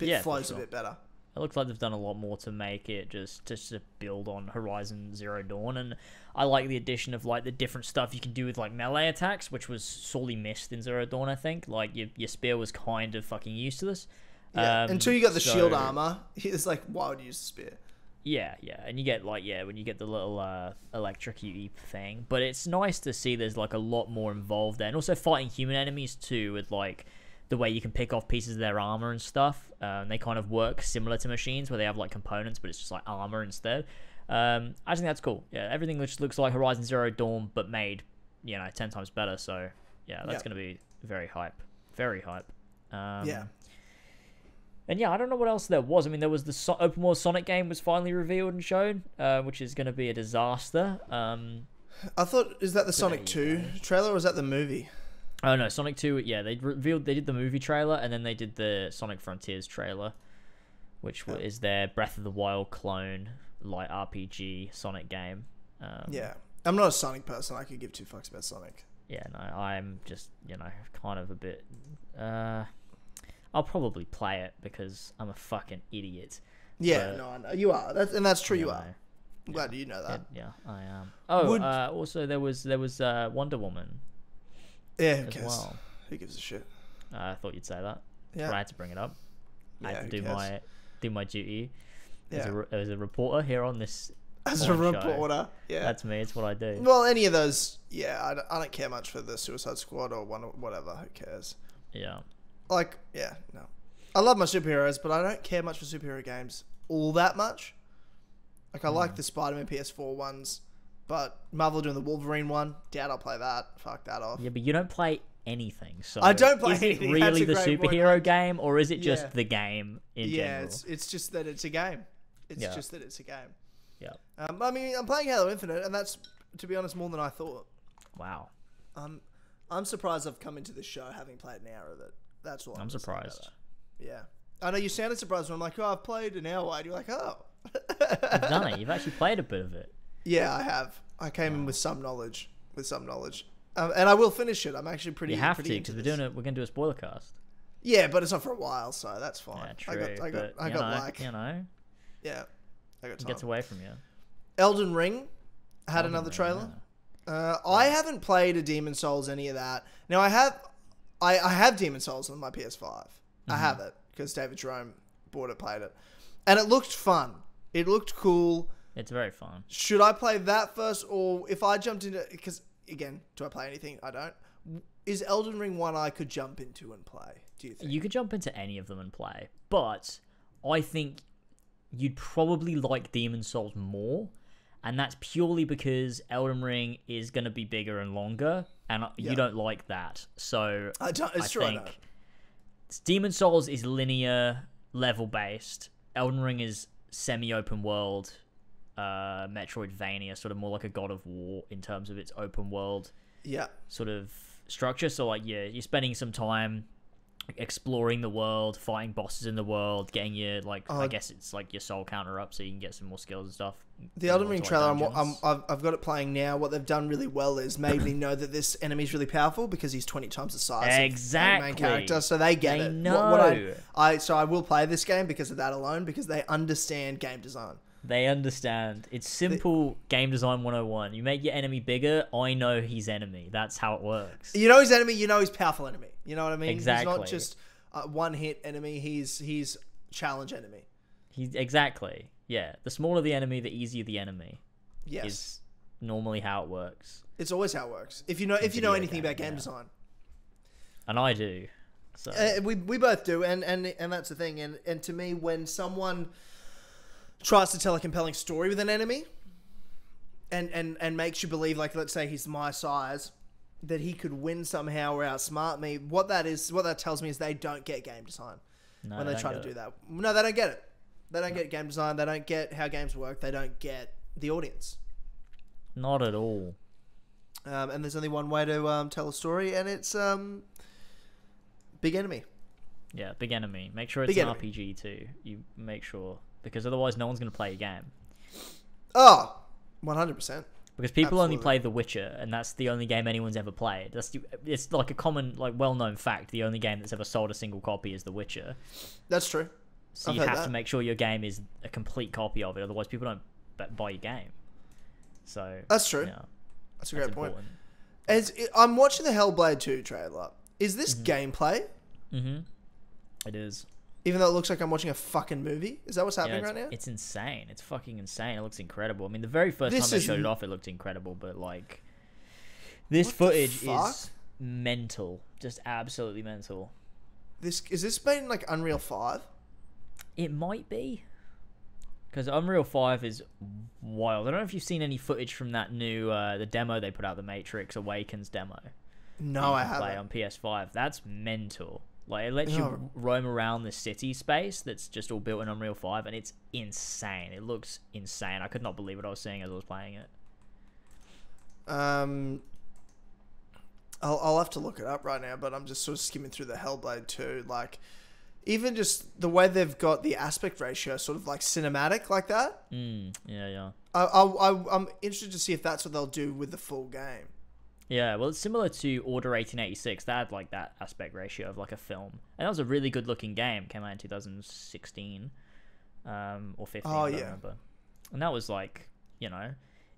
It yeah, flows sure. a bit better. It looks like they've done a lot more to make it just, just to build on Horizon Zero Dawn, and I like the addition of like the different stuff you can do with like melee attacks, which was sorely missed in Zero Dawn. I think like your your spear was kind of fucking useless. Yeah, um, until you got the so... shield armor, it's like why would you use the spear? Yeah, yeah, and you get like yeah when you get the little uh, electrocute thing, but it's nice to see there's like a lot more involved there, and also fighting human enemies too with like the way you can pick off pieces of their armor and stuff. Um, they kind of work similar to machines where they have like components, but it's just like armor instead. Um, I just think that's cool. Yeah, everything just looks like Horizon Zero Dawn but made you know ten times better. So yeah, that's yep. gonna be very hype, very hype. Um, yeah. And yeah, I don't know what else there was. I mean, there was the so open world Sonic game was finally revealed and shown, uh, which is going to be a disaster. Um, I thought, is that the Sonic two trailer or is that the movie? Oh no, Sonic two. Yeah, they revealed they did the movie trailer and then they did the Sonic Frontiers trailer, which oh. is their Breath of the Wild clone, like R P G Sonic game. Um, yeah, I'm not a Sonic person. I could give two fucks about Sonic. Yeah, no, I'm just you know kind of a bit. Uh, I'll probably play it because I'm a fucking idiot. Yeah, no, I know. You are, that's, and that's true. Yeah, you are. I'm yeah, glad you know that. Yeah, yeah I am. Oh, Would... uh, also there was there was uh, Wonder Woman. Yeah, who cares? Well. Who gives a shit? Uh, I thought you'd say that. Yeah, but I had to bring it up. Yeah, I had to do cares? my do my duty yeah. as, a, as a reporter here on this. As a reporter, show. yeah, that's me. It's what I do. Well, any of those, yeah, I don't, I don't care much for the Suicide Squad or Wonder, whatever. Who cares? Yeah. Like, yeah, no. I love my superheroes, but I don't care much for superhero games all that much. Like, I mm. like the Spider-Man P S four ones, but Marvel doing the Wolverine one, doubt I'll play that. Fuck that off. Yeah, but you don't play anything, so... I don't play is anything. Is it really the superhero point. game, or is it just yeah. the game in yeah, general? Yeah, it's, it's just that it's a game. It's yeah. just that it's a game. Yeah. Um, I mean, I'm playing Halo Infinite, and that's, to be honest, more than I thought. Wow. Um, I'm surprised I've come into this show having played an hour of it. That's all I'm, I'm surprised. Yeah, I know you sounded surprised when I'm like, "Oh, I've played an hour," and you're like, "Oh, you've done it. You've actually played a bit of it." Yeah, I have. I came wow. in with some knowledge, with some knowledge, um, and I will finish it. I'm actually pretty. You have pretty to because we're doing it. We're going to do a spoiler cast. Yeah, but it's not for a while, so that's fine. Yeah, true, I got, I got, but, I got know, like, you know, yeah, I got time. It gets away from you. Elden Ring had Elden another Ring, trailer. Yeah. Uh, yeah. I haven't played a Demon's Souls, any of that. Now I have, I, I have Demon's Souls on my P S five. Mm-hmm. I have it because David Jerome bought it, played it, and it looked fun. It looked cool. It's very fun. Should I play that first, or if I jumped into? Because again, do I play anything? I don't. Is Elden Ring one I could jump into and play? Do you think you could jump into any of them and play? But I think you'd probably like Demon's Souls more, and that's purely because Elden Ring is going to be bigger and longer, and yeah. you don't like that. So I don't. It's I true. Think I Demon's Souls is linear, level based. Elden Ring is semi-open world. Uh, Metroidvania, sort of more like a God of War in terms of its open world yeah. sort of structure. So like, yeah, you're spending some time exploring the world, fighting bosses in the world, getting your, like, uh, I guess it's like your soul counter up so you can get some more skills and stuff. The Elden Ring trailer, I'm, I'm, I've, I've got it playing now. What they've done really well is made me know that this enemy's really powerful because he's twenty times the size exactly. of the main character. So they get they it. Know. What, what I, I, so I will play this game because of that alone, because they understand game design. They understand. It's simple the, game design one oh one. You make your enemy bigger, I know he's enemy. That's how it works. You know his enemy, you know his powerful enemy. You know what I mean? Exactly. He's not just uh, one-hit enemy, he's he's challenge enemy. He's Exactly. Yeah. The smaller the enemy, the easier the enemy. Yes. Is normally how it works. It's always how it works. If you know, if you know anything game, about game yeah. design. And I do. So uh, we, we both do, and, and, and that's the thing. And, and to me, when someone tries to tell a compelling story with an enemy and, and, and makes you believe, like, let's say he's my size, that he could win somehow or outsmart me. What that is, what that tells me is they don't get game design no, when they, they try to do it. that. No, they don't get it. They don't no. get game design. They don't get how games work. They don't get the audience. Not at all. Um, and there's only one way to um, tell a story, and it's um, big enemy. Yeah, big enemy. Make sure it's big an enemy. R P G too. You make sure... Because otherwise no one's going to play your game. Oh, one hundred percent. Because people Absolutely. only play The Witcher, and that's the only game anyone's ever played. That's the, It's like a common, like well-known fact. The only game that's ever sold a single copy is The Witcher. That's true. So I've you have that. to make sure your game is a complete copy of it. Otherwise people don't buy your game. So That's true. You know, that's a great that's point. As it, I'm watching the Hellblade two trailer. Is this mm-hmm. gameplay? Mm-hmm. It is. Even though it looks like I'm watching a fucking movie? Is that what's happening yeah, right now? It's insane. It's fucking insane. It looks incredible. I mean, the very first this time they showed it off, it looked incredible. But, like, this footage is mental. Just absolutely mental. This Is this been, like, Unreal five? It might be. Because Unreal five is wild. I don't know if you've seen any footage from that new, uh, the demo they put out, the Matrix Awakens demo. No, I haven't. Play on P S five. That's mental. Like, it lets you no. roam around the city space that's just all built in Unreal five, and it's insane. It looks insane. I could not believe what I was seeing as I was playing it. Um, I'll, I'll have to look it up right now, but I'm just sort of skimming through the Hellblade two. Like, even just the way they've got the aspect ratio sort of, like, cinematic like that. Mm, yeah, yeah. I, I, I, I'm interested to see if that's what they'll do with the full game. Yeah, well, it's similar to Order eighteen eighty-six. They had, like, that aspect ratio of, like, a film. And that was a really good-looking game. Came out in two thousand sixteen um, or fifteen, oh, I don't yeah. remember. And that was, like, you know,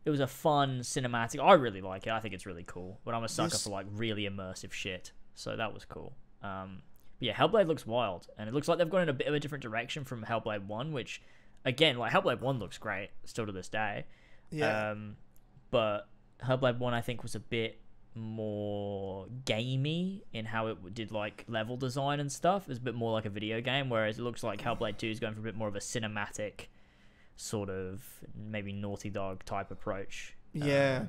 it was a fun cinematic. I really like it. I think it's really cool. But I'm a sucker this... for, like, really immersive shit. So that was cool. Um, but, yeah, Hellblade looks wild. And it looks like they've gone in a bit of a different direction from Hellblade one, which, again, like, Hellblade one looks great still to this day. Yeah. Um, but... Hellblade one, I think, was a bit more gamey in how it did, like, level design and stuff. It was a bit more like a video game, whereas it looks like Hellblade two is going for a bit more of a cinematic sort of maybe Naughty Dog type approach. Yeah. Um,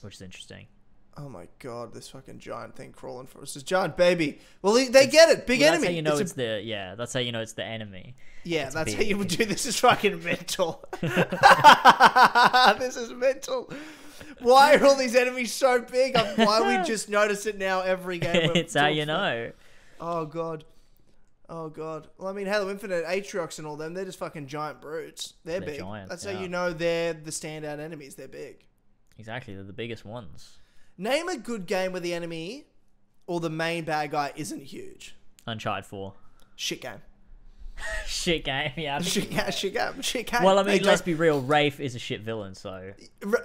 which is interesting. Oh, my God. This fucking giant thing crawling for us. It's a giant baby. Well, they it's, get it. Big well, enemy. That's how you know it's, it's a... the... Yeah, that's how you know it's the enemy. Yeah, it's that's big. How you would do this. Is fucking mental. This is mental. Why are all these enemies so big? Why we just notice it now every game? It's how you know. Oh, God. Oh, God. Well, I mean, Halo Infinite, Atriox and all them, they're just fucking giant brutes. They're, they're big. Giant, That's yeah. how you know they're the standout enemies. They're big. Exactly. They're the biggest ones. Name a good game where the enemy or the main bad guy isn't huge. Uncharted four. Shit game. Shit game, yeah. Shit game, shit game, shit game. Well, I mean, let's be real. Rafe is a shit villain, so...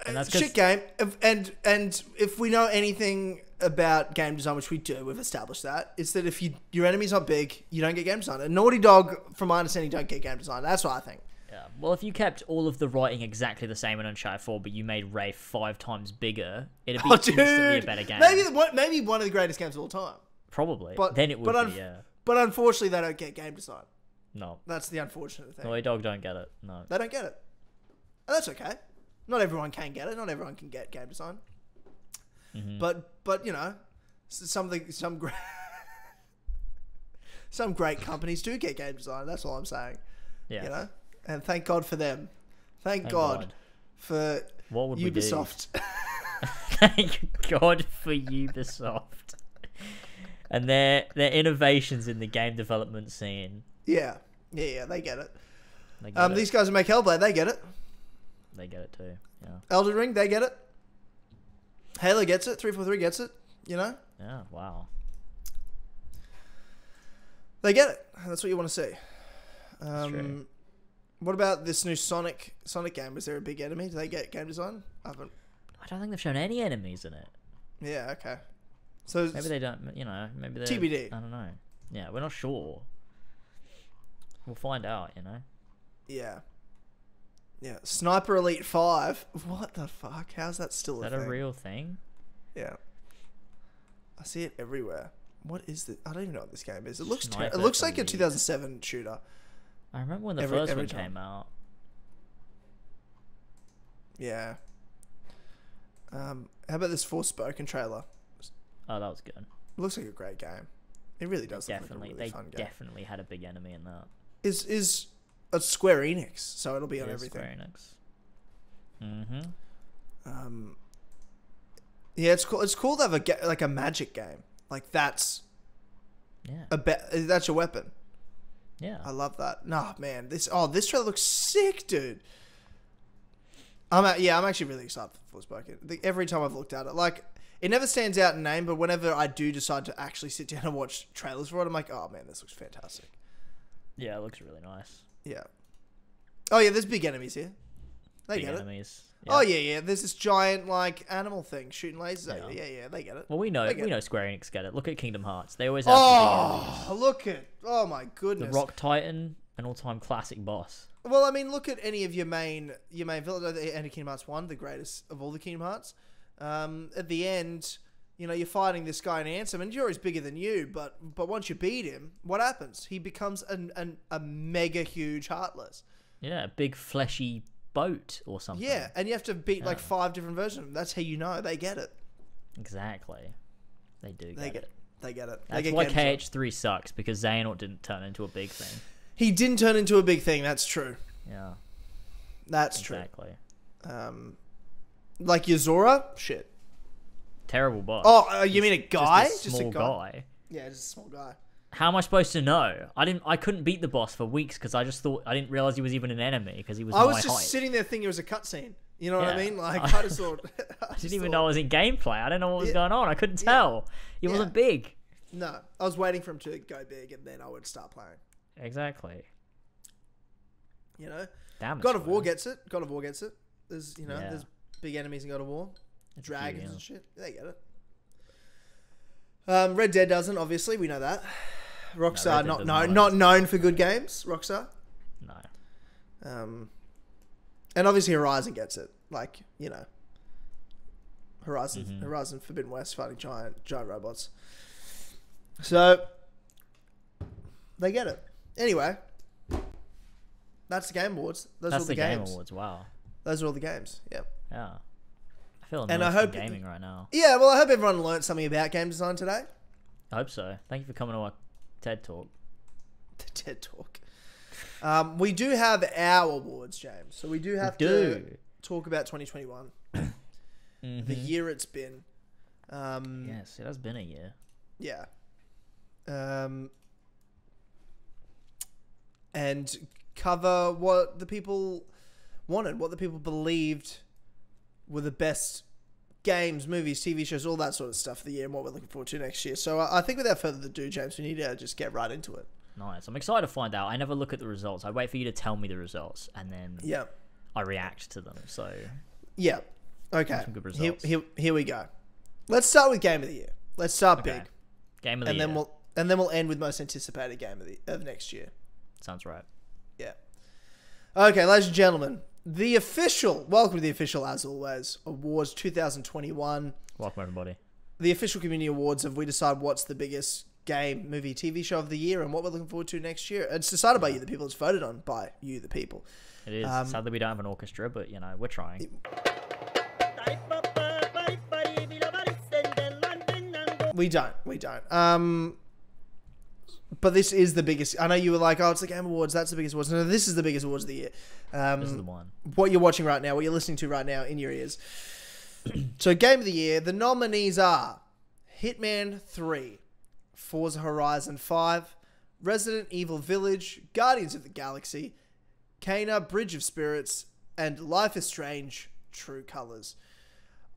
And that's shit game. And, and if we know anything about game design, which we do, we've established that, is that if you, your enemies are big, you don't get game design. And Naughty Dog, from my understanding, don't get game design. That's what I think. Yeah. Well, if you kept all of the writing exactly the same in Uncharted four, but you made Rafe five times bigger, it'd be oh, instantly a better game. Maybe, the, maybe one of the greatest games of all time. Probably. But, then it would but be, yeah. But unfortunately, they don't get game design. No. That's the unfortunate thing. Naughty Dog don't get it. No. They don't get it. And that's okay. Not everyone can get it. Not everyone can get game design. Mm-hmm. But, but you know, something, some great, some great companies do get game design. That's all I'm saying. Yeah. You know? And thank God for them. Thank, thank God, God for what would Ubisoft. We do? Thank God for Ubisoft. And their, their innovations in the game development scene. Yeah, yeah, yeah, they get it. They get um, it. These guys who make Hellblade, they get it. They get it too, yeah. Elden Ring, they get it. Halo gets it, three forty-three gets it, you know? Yeah, wow. They get it. That's what you want to see. Um, true. What about this new Sonic Sonic game? Is there a big enemy? Do they get game design? I haven't... I don't think they've shown any enemies in it. Yeah, okay. So maybe they don't, you know, maybe they... T B D. I don't know. Yeah, we're not sure. We'll find out, you know? Yeah. Yeah. Sniper Elite five. What the fuck? How's that still a thing? Is that a real thing? Yeah. I see it everywhere. What is this? I don't even know what this game is. It looks ter It looks like a two thousand seven shooter. I remember when the every, first every one time. came out. Yeah. Um, how about this Forspoken trailer? Oh, that was good. It looks like a great game. It really does look like a really fun game. They definitely had a big enemy in that. Is is a Square Enix, so it'll be on everything. Square Enix. Mhm. Um. Yeah, it's cool. It's cool to have a like a magic game. Like that's. Yeah. A be that's your weapon. Yeah. I love that. Nah, man, this oh this trailer looks sick, dude. I'm at, yeah, I'm actually really excited for Forspoken. Every time I've looked at it, like it never stands out in name, but whenever I do decide to actually sit down and watch trailers for it, I'm like, oh man, this looks fantastic. Yeah, it looks really nice. Yeah. Oh yeah, there's big enemies here. They big get enemies. It. Yeah. Oh yeah, yeah. There's this giant like animal thing shooting lasers. Yeah, yeah, yeah, they get it. Well, we know, we know Square Enix get it. Look at Kingdom Hearts. They always have oh, look at oh my goodness. The Rock Titan, an all-time classic boss. Well, I mean, look at any of your main your main villains. End of Kingdom Hearts one, the greatest of all the Kingdom Hearts. Um, at the end, you know, you're fighting this guy in Ansem, and Yuri's bigger than you, but but once you beat him, what happens? He becomes an, an, a mega huge Heartless. Yeah, a big fleshy boat or something. Yeah, and you have to beat yeah. like five different versions of them. That's how you know they get it. Exactly. They do get, they get it. They get it. That's they get why K H three sucks, because Xehanort didn't turn into a big thing. He didn't turn into a big thing, that's true. Yeah. That's exactly. true. Exactly. Um... Like Yuzora? Shit. Terrible boss. Oh, uh, you mean a guy? Just a small just a guy. guy. Yeah, just a small guy. How am I supposed to know? I didn't. I couldn't beat the boss for weeks because I just thought I didn't realize he was even an enemy because he was. I was my just height. sitting there thinking it was a cutscene. You know yeah. what I mean? Like I just thought. I, I just didn't even thought, know I was in gameplay. I don't know what was yeah, going on. I couldn't tell. He yeah, wasn't yeah. big. No, I was waiting for him to go big and then I would start playing. Exactly. You know. Damn. God of War gets it. God of War gets it. There's you know yeah. there's. Big enemies in God of War. Dragons yeah. and shit. They get it. Um, Red Dead doesn't, obviously. We know that. Rockstar, no, not, known, not known for good games. Rockstar. No. Um, and obviously Horizon gets it. Like, you know. Horizon mm -hmm. Horizon Forbidden West fighting giant, giant robots. So, they get it. Anyway. That's the Game Awards. Those that's are all the, the games. Game Awards, wow. Those are all the games, yep. Yeah, I feel and I hope gaming right now. Yeah, well, I hope everyone learned something about game design today. I hope so. Thank you for coming to our TED Talk. The TED Talk. Um, we do have our awards, James. So we do have we do. to talk about twenty twenty-one, mm-hmm. the year it's been. Um, yes, it has been a year. Yeah. Um, and cover what the people wanted, what the people believed were the best games, movies, T V shows, all that sort of stuff for the year and what we're looking forward to next year. So I think without further ado, James, we need to just get right into it. Nice. I'm excited to find out. I never look at the results. I wait for you to tell me the results, and then yeah, I react to them. So yeah, okay. Some good results. Here, here, here we go. Let's start with game of the year. Let's start okay. big. Game of the and year, and then we'll and then we'll end with most anticipated game of the of next year. Sounds right. Yeah. Okay, ladies and gentlemen, the official welcome to the official As Always Awards twenty twenty-one. Welcome everybody. The official community awards of we decide what's the biggest game, movie, T V show of the year and what we're looking forward to next year. It's decided by you, the people. It's voted on by you, the people. It is. Um, sadly, we don't have an orchestra, but, you know, we're trying. It... We don't. We don't. Um, but this is the biggest. I know you were like, oh, it's the Game Awards. That's the biggest awards. No, this is the biggest awards of the year. Um, this is the one. What you're watching right now, what you're listening to right now in your ears. So, Game of the Year, the nominees are Hitman three, Forza Horizon five, Resident Evil Village, Guardians of the Galaxy, Kana, Bridge of Spirits, and Life is Strange, True Colors.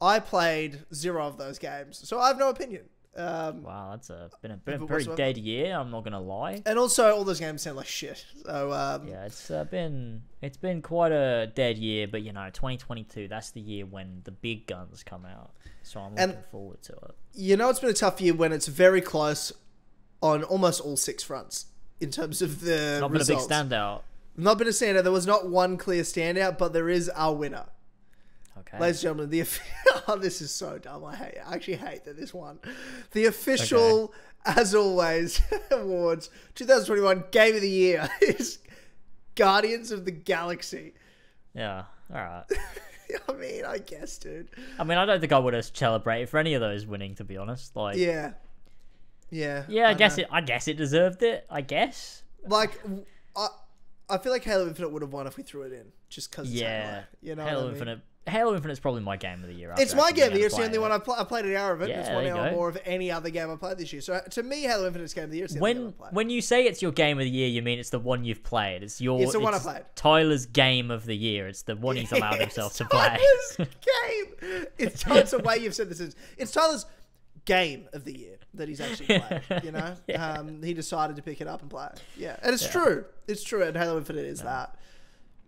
I played zero of those games, so I have no opinion. Um, wow, that's a, been a, been a pretty dead year, I'm not going to lie. And also, all those games sound like shit. So um, Yeah, it's uh, been it's been quite a dead year, but you know, twenty twenty-two, that's the year when the big guns come out. So I'm looking and, forward to it. You know, it's been a tough year when it's very close on almost all six fronts in terms of the Not results. Been a big standout. Not been a standout. There was not one clear standout, but there is our winner. Okay. Ladies and gentlemen, the oh, this is so dumb. I hate. I actually hate that this one. The official, okay. As Always, Awards twenty twenty-one Game of the Year is Guardians of the Galaxy. Yeah, all right. I mean, I guess, dude. I mean, I don't think I would have celebrated for any of those winning, to be honest. Like, yeah, yeah, yeah. I, I guess know. it. I guess it deserved it. I guess. Like, I, I feel like Halo Infinite would have won if we threw it in, just because. Yeah, like, you know, Halo Infinite. Mean? Halo Infinite's probably my game of the year. It's my game of the year. It's the only one I've played. I played an hour of it. Yeah, it's one hour more of any other game I played this year. So to me, Halo Infinite's game of the year. It's the when when you say it's your game of the year, you mean it's the one you've played. It's your. It's the one I played. Tyler's game of the year. It's the one he's allowed himself to play. It's Tyler's game. It's Tyler's the way you've said this is. It's Tyler's game of the year that he's actually played. You know, yeah. um, he decided to pick it up and play it. Yeah, and it's yeah. true. It's true. And Halo Infinite is yeah. that.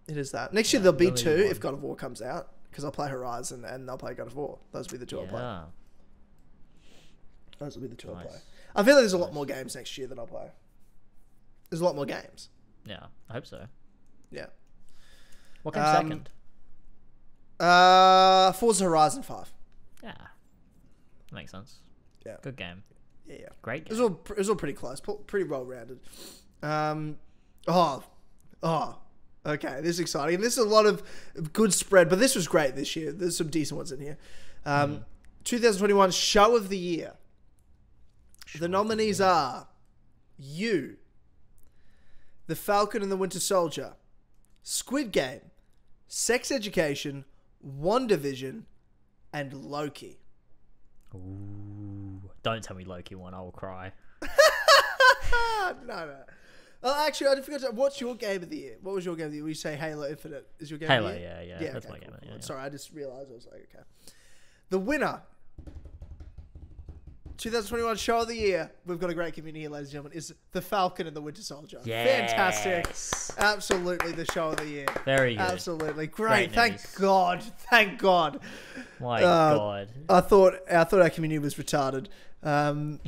It is that. Next yeah, year there'll be really two one. if God of War comes out. Because I'll play Horizon and they'll play God of War. Those will be the two yeah. I'll play. Those will be the two nice. I'll play. I feel like there's a lot more games next year than I'll play. There's a lot more games. Yeah, I hope so. Yeah. What comes um, second? Uh, Forza Horizon five. Yeah. Makes sense. Yeah. Good game. Yeah, yeah. Great game. It was all, it was all pretty close. Pretty well-rounded. Um, oh. Oh. Okay, this is exciting. And this is a lot of good spread, but this was great this year. There's some decent ones in here. Um, mm. twenty twenty-one Show of the Year. Show the nominees the year. are You, The Falcon and the Winter Soldier, Squid Game, Sex Education, WandaVision, and Loki. Ooh, don't tell me Loki won. I will cry. no, no. Oh, actually, I forgot to... What's your game of the year? What was your game of the year? We say Halo Infinite is your game Halo, of the year? Halo, yeah, yeah. yeah that's okay, my game cool. of the year. Yeah. Sorry, I just realised. I was like, okay. The winner, twenty twenty-one Show of the Year, we've got a great community here, ladies and gentlemen, is The Falcon and the Winter Soldier. Yes. Fantastic. Absolutely the Show of the Year. Very good. Absolutely. Great. Great Thank God. Thank God. My uh, God. I thought, I thought our community was retarded. Um,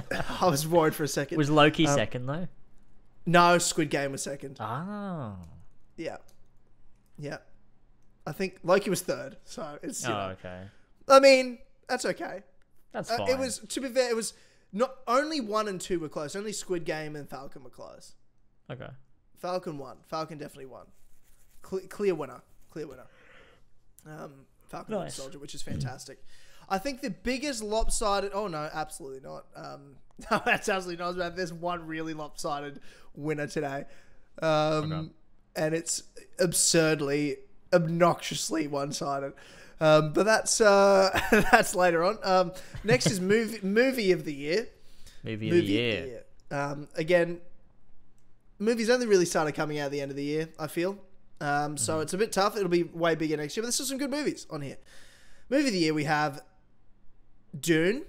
I was worried for a second. Was Loki um, second, though? No, Squid Game was second. Oh. Yeah. Yeah. I think Loki was third, so it's... You oh, know. okay. I mean, that's okay. That's uh, fine. It was, to be fair, it was not... Only one and two were close. Only Squid Game and Falcon were close. Okay. Falcon won. Falcon definitely won. Cle clear winner. Clear winner. Um, Falcon nice. Soldier, which is fantastic. I think the biggest lopsided... Oh, no, absolutely not. Um... No, that's absolutely not bad. There's one really lopsided winner today. Um, okay. And it's absurdly, obnoxiously one-sided. Um, but that's uh, that's later on. Um, next is movie, movie of the year. Movie, movie of the year. Of the year. Um, again, movies only really started coming out at the end of the year, I feel. Um, so mm-hmm. it's a bit tough. It'll be way bigger next year. But there's still some good movies on here. Movie of the year, we have Dune,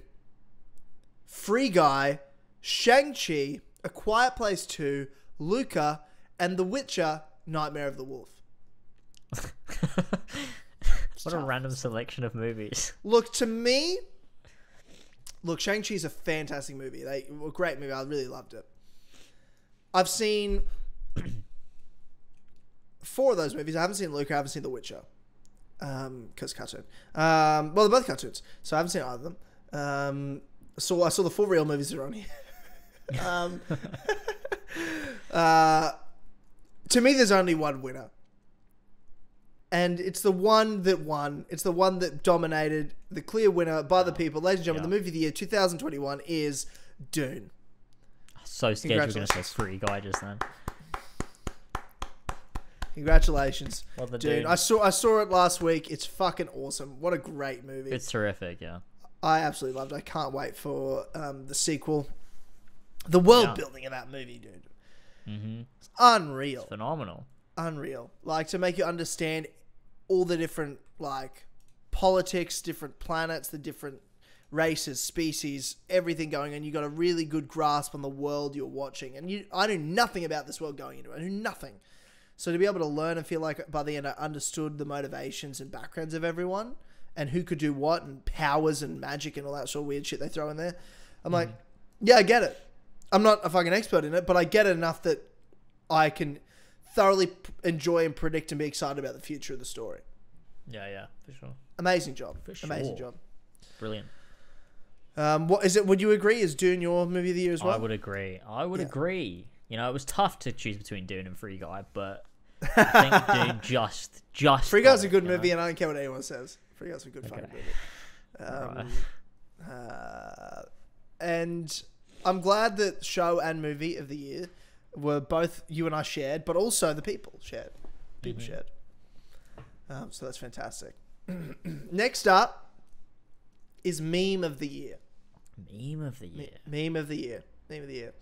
Free Guy, Shang-Chi, A Quiet Place two, Luca, and The Witcher, Nightmare of the Wolf. What a random selection of movies. Look, to me, look, Shang-Chi is a fantastic movie. They were a great movie. I really loved it. I've seen four of those movies. I haven't seen Luca. I haven't seen The Witcher. Um, because cartoon. Um, well, they're both cartoons, so I haven't seen either of them. Um, so I saw the four real movies that are on here. um, uh, to me, there's only one winner. And it's the one that won. It's the one that dominated, the clear winner by the people. Ladies and gentlemen, yeah. The movie of the year two thousand twenty-one is Dune. So scared you're going to say Free Guy just then. Congratulations, well, Dune. Dune. I saw I saw it last week. It's fucking awesome. What a great movie. It's terrific, yeah. I absolutely loved it. I can't wait for um, the sequel. The world yeah. building of that movie, dude. Mm-hmm. It's unreal. It's phenomenal. Unreal. Like, to make you understand all the different, like, politics, different planets, the different races, species, everything going on. You got a really good grasp on the world you're watching. And you, I knew nothing about this world going into it. I knew nothing. So to be able to learn and feel like by the end I understood the motivations and backgrounds of everyone and who could do what and powers and magic and all that sort of weird shit they throw in there. I'm mm. like, yeah, I get it. I'm not a fucking expert in it, but I get it enough that I can thoroughly enjoy and predict and be excited about the future of the story. Yeah, yeah, for sure. Amazing job. For sure. Amazing job. Brilliant. Um, what is it? Would you agree? Is Dune your movie of the year as well? I would agree. I would yeah. agree. You know, it was tough to choose between Dune and Free Guy, but I think Dune just, just... Free Guy's a good movie, know? and I don't care what anyone says. Free Guy's a good okay. fucking movie. Um, right. uh, and I'm glad that show and movie of the year were both you and I shared, but also the people shared. People mm-hmm. shared. Um, so that's fantastic. Next up is Meme of the Year. Meme of the Year. Me meme of the Year. Meme of the Year.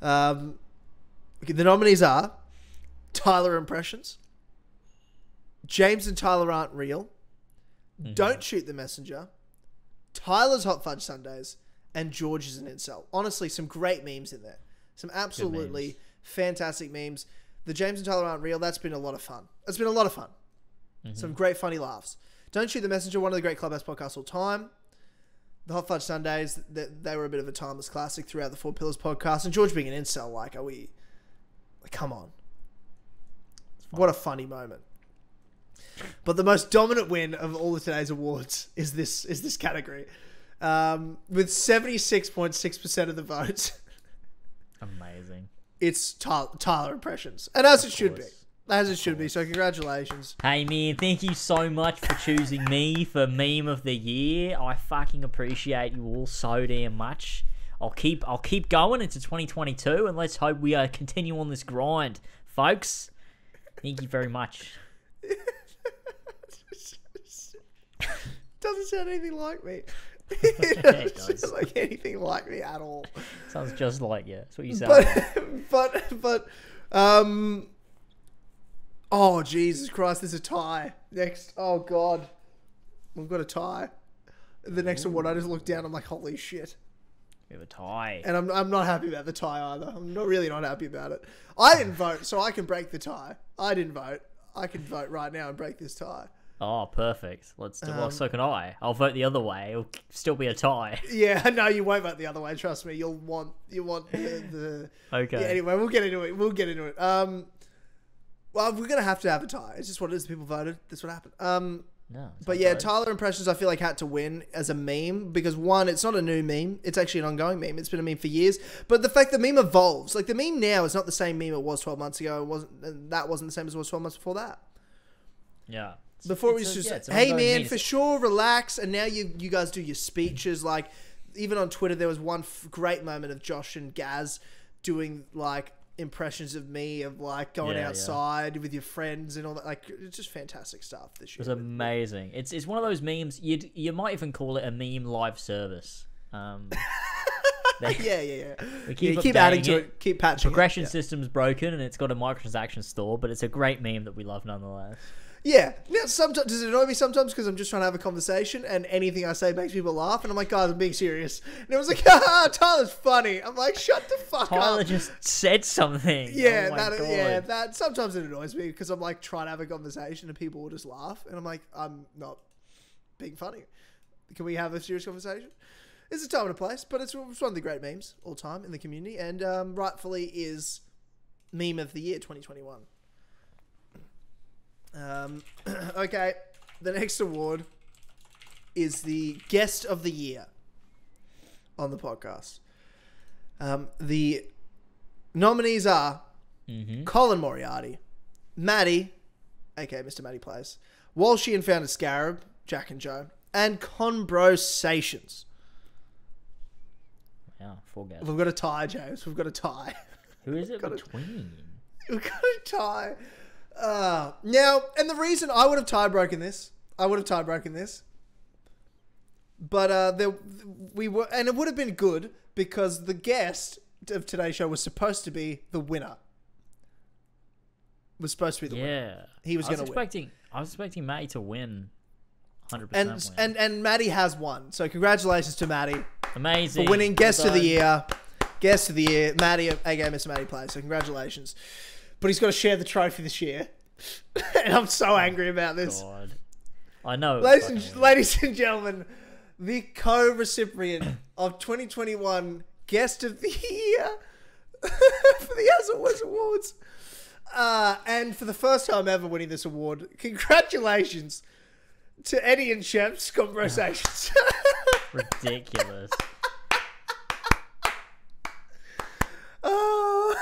Um... The nominees are Tyler Impressions, James and Tyler Aren't Real, mm-hmm. Don't Shoot the Messenger, Tyler's Hot Fudge Sundays, and George Is an Incel. Honestly, some great memes in there. Some absolutely memes. fantastic memes. The James and Tyler Aren't Real, that's been a lot of fun. It's been a lot of fun. Mm-hmm. Some great funny laughs. Don't Shoot the Messenger, one of the great Clubhouse podcasts all time. The Hot Fudge Sundays, they, they were a bit of a timeless classic throughout the Four Pillars podcast. And George being an incel, like, are we... Come on. What a funny moment. But the most dominant win of all of today's awards is this is this category. Um, with seventy-six point six percent of the votes. Amazing. It's Tyler, Tyler Impressions. And as of it should course. be. As of it should course. be. So congratulations. Hey, man. Thank you so much for choosing me for Meme of the Year. I fucking appreciate you all so damn much. I'll keep I'll keep going into twenty twenty-two, and let's hope we uh, continue on this grind, folks. Thank you very much. Doesn't sound anything like me. It doesn't it does. sound like anything like me at all. Sounds just like you. That's what you sound like. But but um oh Jesus Christ, there's a tie next. Oh God, we've got a tie. The next Ooh. award, I just look down. I'm like, holy shit. We have a tie. And I'm, I'm not happy about the tie either. I'm not really not happy about it. I didn't vote, so I can break the tie. I didn't vote. I can vote right now and break this tie. Oh, perfect. Let's do um, well, so can I. I'll vote the other way. It'll still be a tie. Yeah, no, you won't vote the other way. Trust me. You'll want, you want the... the okay. Yeah, anyway, we'll get into it. We'll get into it. Um, well, we're going to have to have a tie. It's just what it is. People voted. That's what happened. Um... No, but yeah, vote. Tyler Impressions I feel like had to win as a meme because one, it's not a new meme, it's actually an ongoing meme, it's been a meme for years, but the fact the meme evolves, like the meme now is not the same meme it was twelve months ago, it wasn't, that wasn't the same as it was twelve months before that. Yeah. Before it's it was a, just, yeah, hey man, meme. for sure, relax, and now you, you guys do your speeches, like even on Twitter there was one f great moment of Josh and Gaz doing like impressions of me of like going yeah, outside yeah. with your friends and all that, like it's just fantastic stuff this year. It was amazing. It's it's one of those memes you you might even call it a meme live service. Um, they, yeah, yeah, yeah. We keep, yeah, keep adding to it, it, keep patching. Progression it, yeah. system's broken and it's got a microtransaction store, but it's a great meme that we love nonetheless. Yeah. Now, sometimes, does it annoy me sometimes because I'm just trying to have a conversation and anything I say makes people laugh and I'm like, guys, I'm being serious. And it was like, haha, Tyler's funny. I'm like, shut the fuck Tyler up. Tyler just said something. Yeah, oh that, yeah, that sometimes it annoys me because I'm like trying to have a conversation and people will just laugh and I'm like, I'm not being funny. Can we have a serious conversation? It's a time and a place, but it's one of the great memes all time in the community, and um, rightfully is meme of the year twenty twenty-one. Um, okay, the next award is the guest of the year on the podcast. Um, the nominees are mm-hmm. Colin Moriarty, Maddie, aka Mister Maddie Plays, Walshy and founder Scarab, Jack and Joe, and Conbrosations. Wow, four guys. We've got a tie, James. We've got a tie. Who is it between? A, we've got a tie. Uh, now, and the reason I would have tie broken this, I would have tie broken this, but uh, there, we were, and it would have been good because the guest of today's show was supposed to be the winner. Was supposed to be the yeah. winner. Yeah, he was going to win. I was expecting Matty to win. one hundred percent and, win. and and Maddie has won, so congratulations to Maddie. Amazing. For winning guest well of the year. Guest of the year. Maddie, aka Mister Maddie Plays, so congratulations. But he's got to share the trophy this year. And I'm so angry about this. God. I know. Ladies and, ladies and gentlemen, the co-recipient of twenty twenty-one Guest of the Year for the As Always Awards. Uh, and for the first time ever winning this award, congratulations to Eddie and Shep's Conversations. Ridiculous. Oh.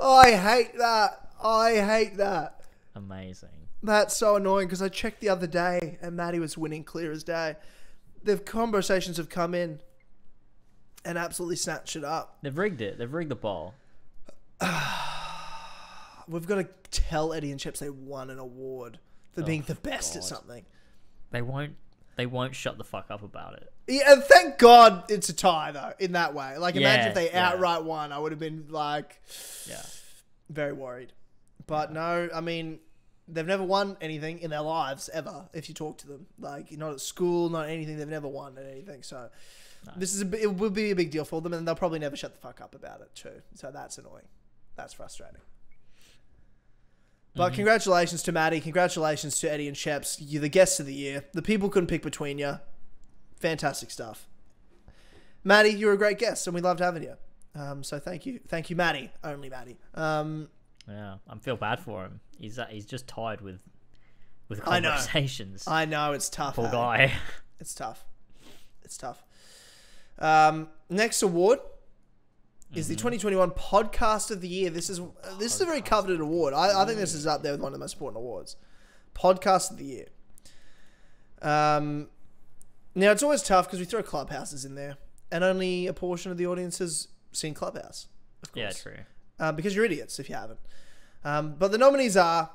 Oh, I hate that. I hate that. Amazing. That's so annoying because I checked the other day and Maddie was winning clear as day. The Conversations have come in and absolutely snatched it up. They've rigged it. They've rigged the ball. We've got to tell Eddie and Sheps they won an award for oh, being the best God. at something. They won't. They won't shut the fuck up about it. Yeah, and thank God it's a tie though. In that way, like yeah, imagine if they yeah. outright won, I would have been like, yeah, very worried. But yeah. no, I mean, they've never won anything in their lives ever. If you talk to them, like not at school, not anything, they've never won at anything. So no. this is a, it will be a big deal for them, and they'll probably never shut the fuck up about it too. So that's annoying. That's frustrating. But congratulations to Maddie. Congratulations to Eddie and Sheps. You're the guests of the year. The people couldn't pick between you. Fantastic stuff. Maddie, you're a great guest, and we loved having you. Um, so thank you. Thank you, Maddie. Only Maddie. Um, yeah, I feel bad for him. He's uh, he's just tied with with Conversations. I know. I know. It's tough. Poor hey. guy. It's tough. It's tough. Um, next award is mm-hmm. the twenty twenty-one Podcast of the Year. This is this is a very coveted award. I, I think this is up there with one of the most important awards. Podcast of the Year. Um, now, it's always tough because we throw Clubhouses in there, and only a portion of the audience has seen Clubhouse, of course. Yeah, true. Uh, because you're idiots if you haven't. Um, but the nominees are,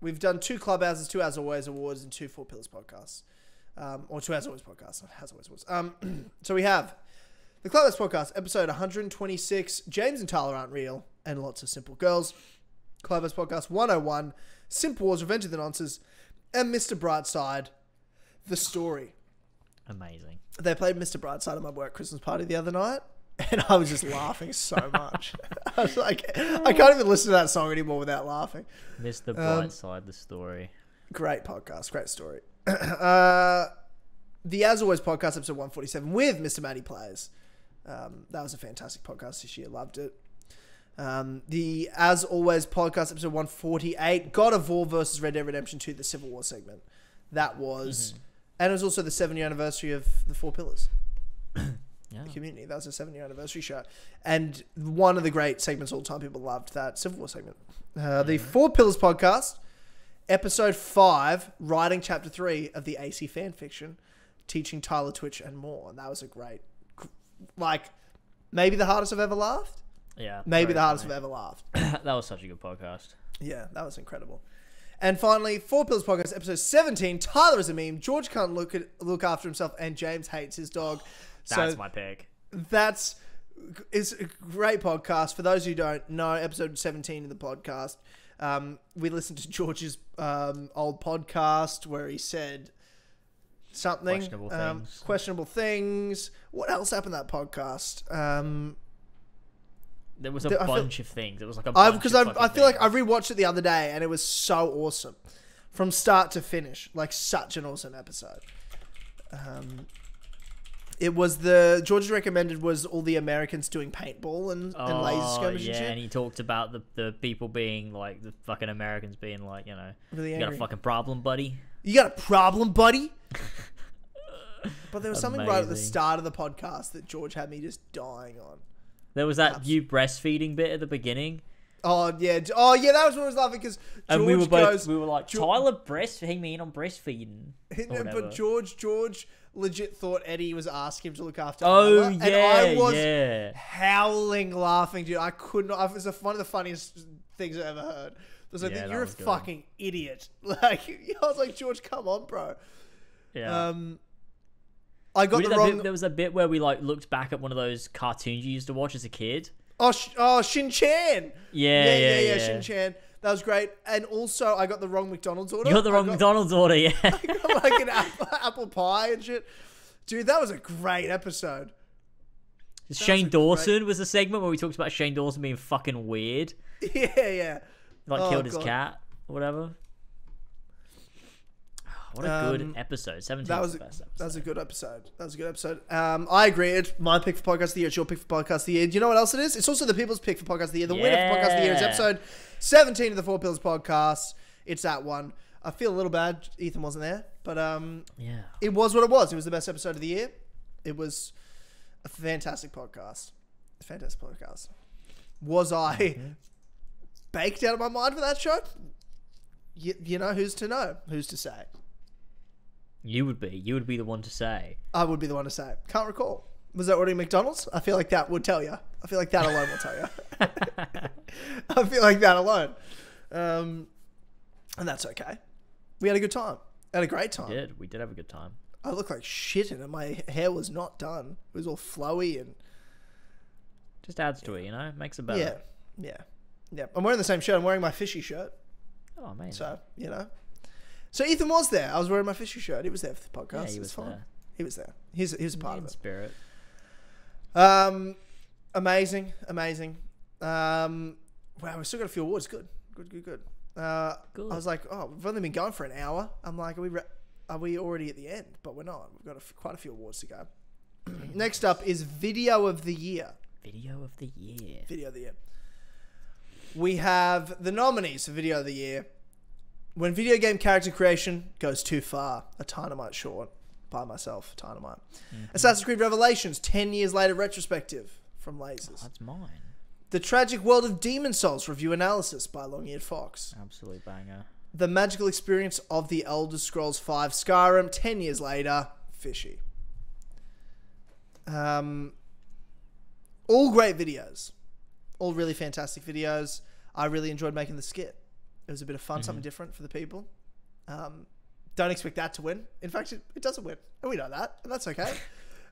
we've done two Clubhouses, two As Always Awards, and two Four Pillars Podcasts. Um, or two As Always Podcasts, not As Always Awards. Um, so we have The Clubhouse Podcast, episode one hundred twenty-six, James and Tyler Aren't Real, and Lots of Simple Girls. Clubhouse Podcast one oh one, Simp Wars, Revenge of the Nonces, and Mister Brightside, The Story. Amazing. They played Mister Brightside at my work Christmas party the other night, and I was just laughing so much. I was like, I can't even listen to that song anymore without laughing. Mister Brightside, um, The Story. Great podcast, great story. uh, the As Always Podcast, episode one forty-seven, with Mister Maddie Plays. Um, that was a fantastic podcast this year. Loved it. Um, the As Always Podcast, episode one forty-eight, God of War versus Red Dead Redemption two, the Civil War segment. That was, mm-hmm. and it was also the seven-year anniversary of the Four Pillars. Yeah. The community. That was a seven-year anniversary show. And one of the great segments all time. People loved that Civil War segment. Uh, mm-hmm. The Four Pillars Podcast, episode five, writing chapter three of the A C fan fiction, teaching Tyler Twitch and more. And that was a great, like, maybe the hardest I've ever laughed. Yeah. Maybe the hardest funny. I've ever laughed. That was such a good podcast. Yeah, that was incredible. And finally, Four Pillars Podcast, episode seventeen, Tyler Is a Meme, George Can't Look at, Look After Himself, and James Hates His Dog. That's so my pick. That's it's a great podcast. For those who don't know, episode seventeen of the podcast, Um, we listened to George's um, old podcast where he said something. Questionable um, things. Questionable things. What else happened in that podcast? Um, there was a there, bunch feel, of things. It was like a bunch I, because of I, I feel things. like I rewatched it the other day and it was so awesome. From start to finish. Like, such an awesome episode. Um... It was the George recommended was all the Americans doing paintball and, oh, and laser skirmish. Yeah, and, shit. and he talked about the, the people being like the fucking Americans being like, you know, really you angry. got a fucking problem, buddy. You got a problem, buddy. But there was Amazing. something right at the start of the podcast that George had me just dying on. There was that Perhaps. you breastfeeding bit at the beginning. Oh yeah, oh yeah, that was what I was laughing because and we were both goes, we were like Tyler breastfeeding me in on breastfeeding. But George George. legit thought Eddie was asking him to look after oh Tyler, yeah and I was yeah. howling laughing, dude. I could not. It was one of the funniest things I've ever heard. I was like, yeah, you're a good. fucking idiot. Like, I was like, George, come on, bro. Yeah. Um, I got the wrong bit. There was a bit where we like looked back at one of those cartoons you used to watch as a kid. Oh, oh, Shin-chan. Yeah, yeah, yeah, yeah, yeah. Shin-chan. That was great. And also, I got the wrong McDonald's order. You got the wrong got, McDonald's order, yeah. I got like an apple, apple pie and shit. Dude, that was a great episode. That Shane was Dawson great... was the segment where we talked about Shane Dawson being fucking weird. Yeah, yeah. Like, oh, killed God. his cat or whatever. What a good um, episode. seventeen that was the best episode. That was a good episode. That was a good episode. Um, I agree. It's my pick for Podcast of the Year. It's your pick for Podcast of the Year. Do you know what else it is? It's also the people's pick for Podcast of the Year. The yeah. winner for Podcast of the Year is episode seventeen of the Four Pillars Podcast. It's that one. I feel a little bad Ethan wasn't there, but um, yeah, it was what it was. It was the best episode of the year. It was a fantastic podcast. A fantastic podcast. Was I mm-hmm. baked out of my mind for that show? You, you know, who's to know? Who's to say? You would be. You would be the one to say. I would be the one to say. Can't recall. Was I ordering McDonald's? I feel like that would tell you. I feel like that alone will tell you. I feel like that alone. Um, and that's okay. We had a good time. Had a great time. We did. We did have a good time. I looked like shit in it. My hair was not done. It was all flowy and... Just adds to it, you know? Makes it better. Yeah. Yeah. Yeah. I'm wearing the same shirt. I'm wearing my fishy shirt. Oh, man. So, you know... So Ethan was there. I was wearing my fishy shirt. He was there for the podcast. Yeah, he was, was fine. There. He was there. He was, he was a part in of it. Spirit. Um, amazing, amazing. Um, wow, we still got a few awards. Good, good, good, good. Uh, good. I was like, oh, we've only been going for an hour. I'm like, are we, re are we already at the end? But we're not. We've got a, quite a few awards to go. Next up is Video of the Year. Video of the Year. Video of the Year. We have the nominees for Video of the Year. When video game character creation goes too far, a Tynamite short by myself, Tynamite. Mm-hmm. Assassin's Creed Revelations, ten years later retrospective from Lasers. Oh, that's mine. The Tragic World of Demon's Souls review analysis by Long-Eared Fox. Absolute banger. The Magical Experience of the Elder Scrolls five Skyrim, ten years later, fishy. Um, all great videos. All really fantastic videos. I really enjoyed making the skit. It was a bit of fun, mm-hmm. something different for the people. Um, don't expect that to win. In fact, it, it doesn't win. And we know that. And that's okay.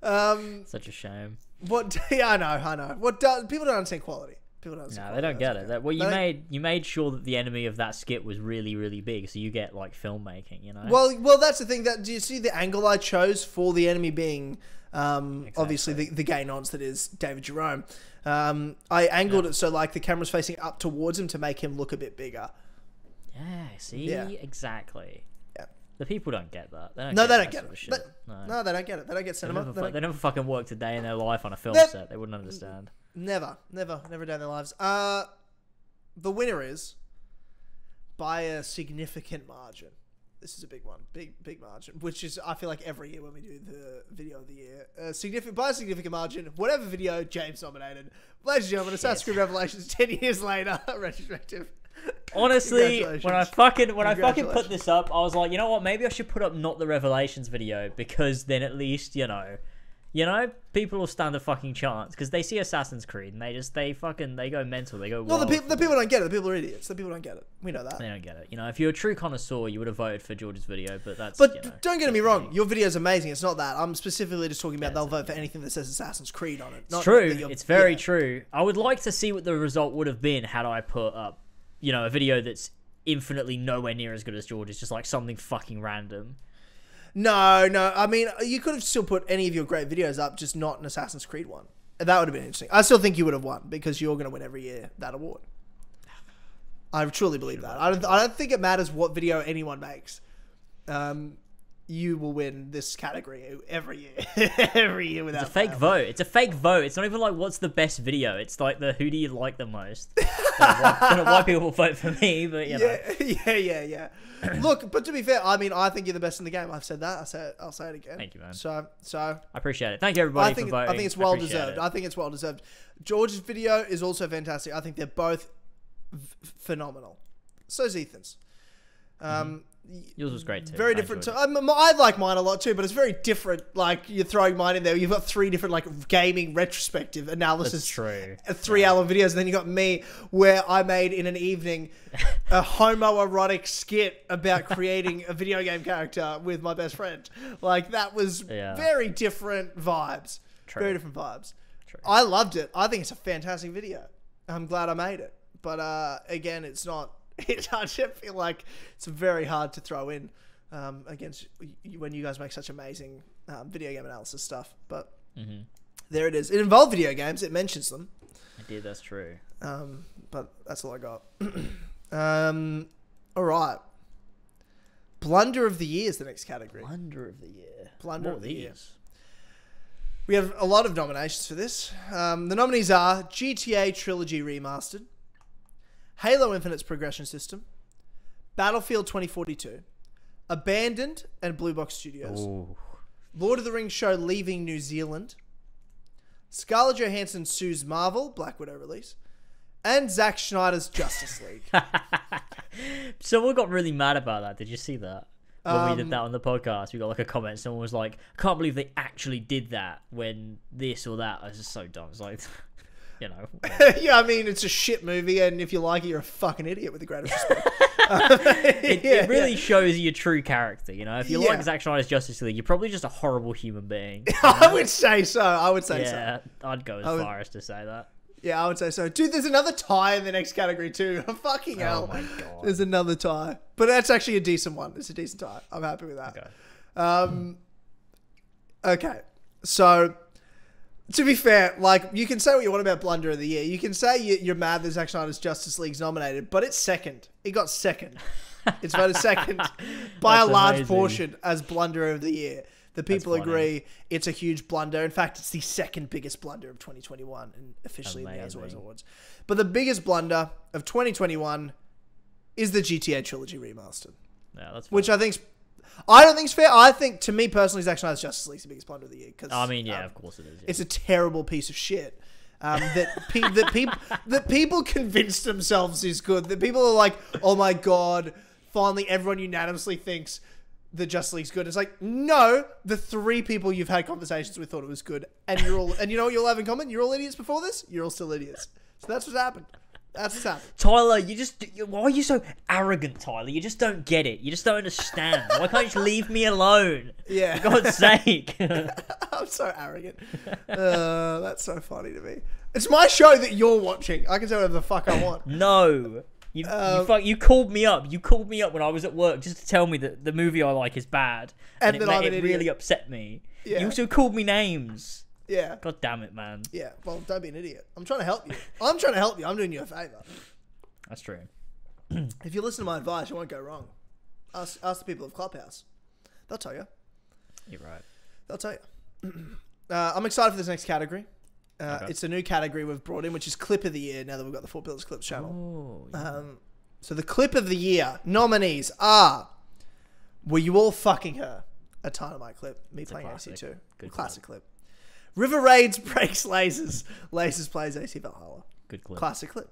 Um, Such a shame. What? Yeah, I know, I know. What do, people don't understand quality. People don't understand No, quality. they don't that's get okay. it. That, well, you they made you made sure that the enemy of that skit was really, really big, so you get, like, filmmaking, you know? Well, well, that's the thing. That, do you see the angle I chose for the enemy being, um, exactly. obviously, the, the gay nonce that is David Jerome? Um, I angled yeah. it so, like, the camera's facing up towards him to make him look a bit bigger. Yeah, see? Yeah. Exactly. Yeah. The people don't get that. They don't no, get they don't get it. Shit. They, no. no, they don't get it. They don't get cinema. They never, they, don't... they never fucking worked a day in their life on a film They're... set. They wouldn't understand. Never. Never. Never a day in their lives. Uh, the winner is, by a significant margin. This is a big one. Big, big margin. Which is, I feel like, every year when we do the Video of the Year. Uh, significant, by a significant margin, whatever video James nominated. Ladies and gentlemen, Assassin's Creed Revelations, ten years later, retrospective. Honestly, when I fucking when I fucking put this up, I was like, you know what? Maybe I should put up not the Revelations video, because then at least you know, you know, people will stand a fucking chance because they see Assassin's Creed and they just they fucking they go mental, they go. Well, the people the people don't get it. The people are idiots. The people don't get it. We know that. They don't get it. You know, if you're a true connoisseur, you would have voted for George's video, but that's. But you know, don't get me wrong, your video is amazing. It's not that. I'm specifically just talking about yeah, they'll vote for anything that says Assassin's Creed on it. It's true. It's very yeah. true. I would like to see what the result would have been had I put up you know, a video that's infinitely nowhere near as good as George is just like something fucking random. No, no. I mean, you could have still put any of your great videos up, just not an Assassin's Creed one. That would have been interesting. I still think you would have won because you're going to win every year that award. I truly believe that. I don't, I don't think it matters what video anyone makes. Um, you will win this category every year. Every year without It's a fail. fake vote. It's a fake vote. It's not even like what's the best video. It's like the who do you like the most. I don't know why people vote for me, but you know. Yeah, yeah, yeah. yeah. Look, but to be fair, I mean, I think you're the best in the game. I've said that. I said, I'll say it again. Thank you, man. So, so I appreciate it. Thank you, everybody, I think, for voting. I think it's well deserved. It. I think it's well deserved. George's video is also fantastic. I think they're both phenomenal. So is Ethan's. Um, mm-hmm. Yours was great too. Very I different. To, I, I like mine a lot too, but it's very different. Like you're throwing mine in there. You've got three different like gaming retrospective analysis. That's true. Three hour yeah. videos. And then you got me where I made in an evening a homoerotic skit about creating a video game character with my best friend. Like that was yeah. very different vibes. True. Very different vibes. True. I loved it. I think it's a fantastic video. I'm glad I made it. But uh, again, it's not. It, I just feel like it's very hard to throw in um, against when you guys make such amazing um, video game analysis stuff. But mm-hmm. there it is. It involved video games. It mentions them. Indeed, that's true. Um, but that's all I got. um, all right. Blunder of the year is the next category. Blunder of the year. Blunder More of the these. year. We have a lot of nominations for this. Um, the nominees are G T A Trilogy Remastered, Halo Infinite's progression system, Battlefield twenty forty-two, Abandoned and Blue Box Studios, Ooh. Lord of the Rings show Leaving New Zealand, Scarlett Johansson sues Marvel, Black Widow release, and Zack Snyder's Justice League. So we got really mad about that. Did you see that? When um, we did that on the podcast, we got like a comment. Someone was like, I can't believe they actually did that when this or that. I was just so dumb. It's like... You know, yeah, I mean, it's a shit movie, and if you like it, you're a fucking idiot with the greatest respect. uh, it, yeah, it really yeah. shows your true character, you know. If you yeah. like Zack Snyder's Justice League, you're probably just a horrible human being. You know? I would say so. I would say yeah, so. Yeah, I'd go as would, far as to say that. Yeah, I would say so. Dude, there's another tie in the next category, too. Fucking hell. Oh my God. There's another tie. But that's actually a decent one. It's a decent tie. I'm happy with that. Okay. Um, okay. So... To be fair, like, you can say what you want about Blunder of the Year. You can say you're mad that Zack Snyder's Justice League's nominated, but it's second. It got second. It's voted second by That's a large amazing. portion as Blunder of the Year. The people agree it's a huge blunder. In fact, it's the second biggest blunder of twenty twenty-one and officially amazing. in the As Always Awards. But the biggest blunder of twenty twenty-one is the G T A Trilogy Remastered. Yeah, that's funny. Which I think's I don't think it's fair. I think, to me personally, Zack Snyder's Justice League's the biggest blunder of the year. Cause, I mean, yeah, um, of course it is. Yeah. It's a terrible piece of shit um, that pe that people that people convince themselves is good. That people are like, oh my God, finally everyone unanimously thinks the Justice League's good. It's like, no, the three people you've had conversations with thought it was good, and you're all and you know what you'll have in common? You're all idiots before this. You're all still idiots. So that's what's happened. That's sad. Tyler, you just... You, why are you so arrogant, Tyler? You just don't get it. You just don't understand. Why can't you just leave me alone? Yeah. For God's sake. I'm so arrogant. Uh, that's so funny to me. It's my show that you're watching. I can say whatever the fuck I want. No. You, um, you, fuck, you called me up. You called me up when I was at work just to tell me that the movie I like is bad. And, and it, made, it really upset me. Yeah. You also called me names. Yeah. God damn it, man. Yeah. Well, don't be an idiot. I'm trying to help you. I'm trying to help you. I'm doing you a favor. That's true. If you listen to my advice, you won't go wrong. Ask, ask the people of Clubhouse. They'll tell you. You're right. They'll tell you. uh, I'm excited for this next category. Uh, okay. It's a new category we've brought in, which is Clip of the Year, now that we've got the Four Pillars Clips channel. Oh, yeah. um, so the Clip of the Year nominees are Were You All Fucking Her? A Dynamite clip. Me it's playing A C two. Good classic clip. clip. River Raids breaks lasers. Lasers plays A C Valhalla. Good clip. Classic clip.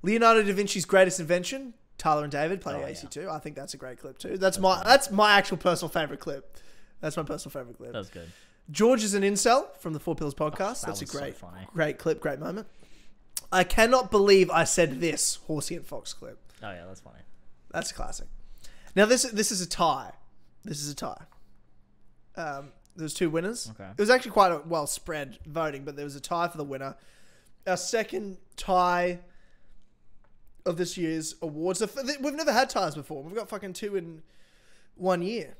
Leonardo da Vinci's greatest invention. Tyler and David play oh, A C two. Yeah. I think that's a great clip too. That's, that's my nice. that's my actual personal favorite clip. That's my personal favorite clip. That's good. George is an incel from the Four Pillars podcast. Oh, that that's a great, so great clip. Great moment. I cannot believe I said this. Horsey and Fox clip. Oh yeah, that's funny. That's a classic. Now this this is a tie. This is a tie. Um. There was two winners. Okay. It was actually quite a well spread voting, but there was a tie for the winner. Our second tie of this year's awards. We've never had ties before. We've got fucking two in one year.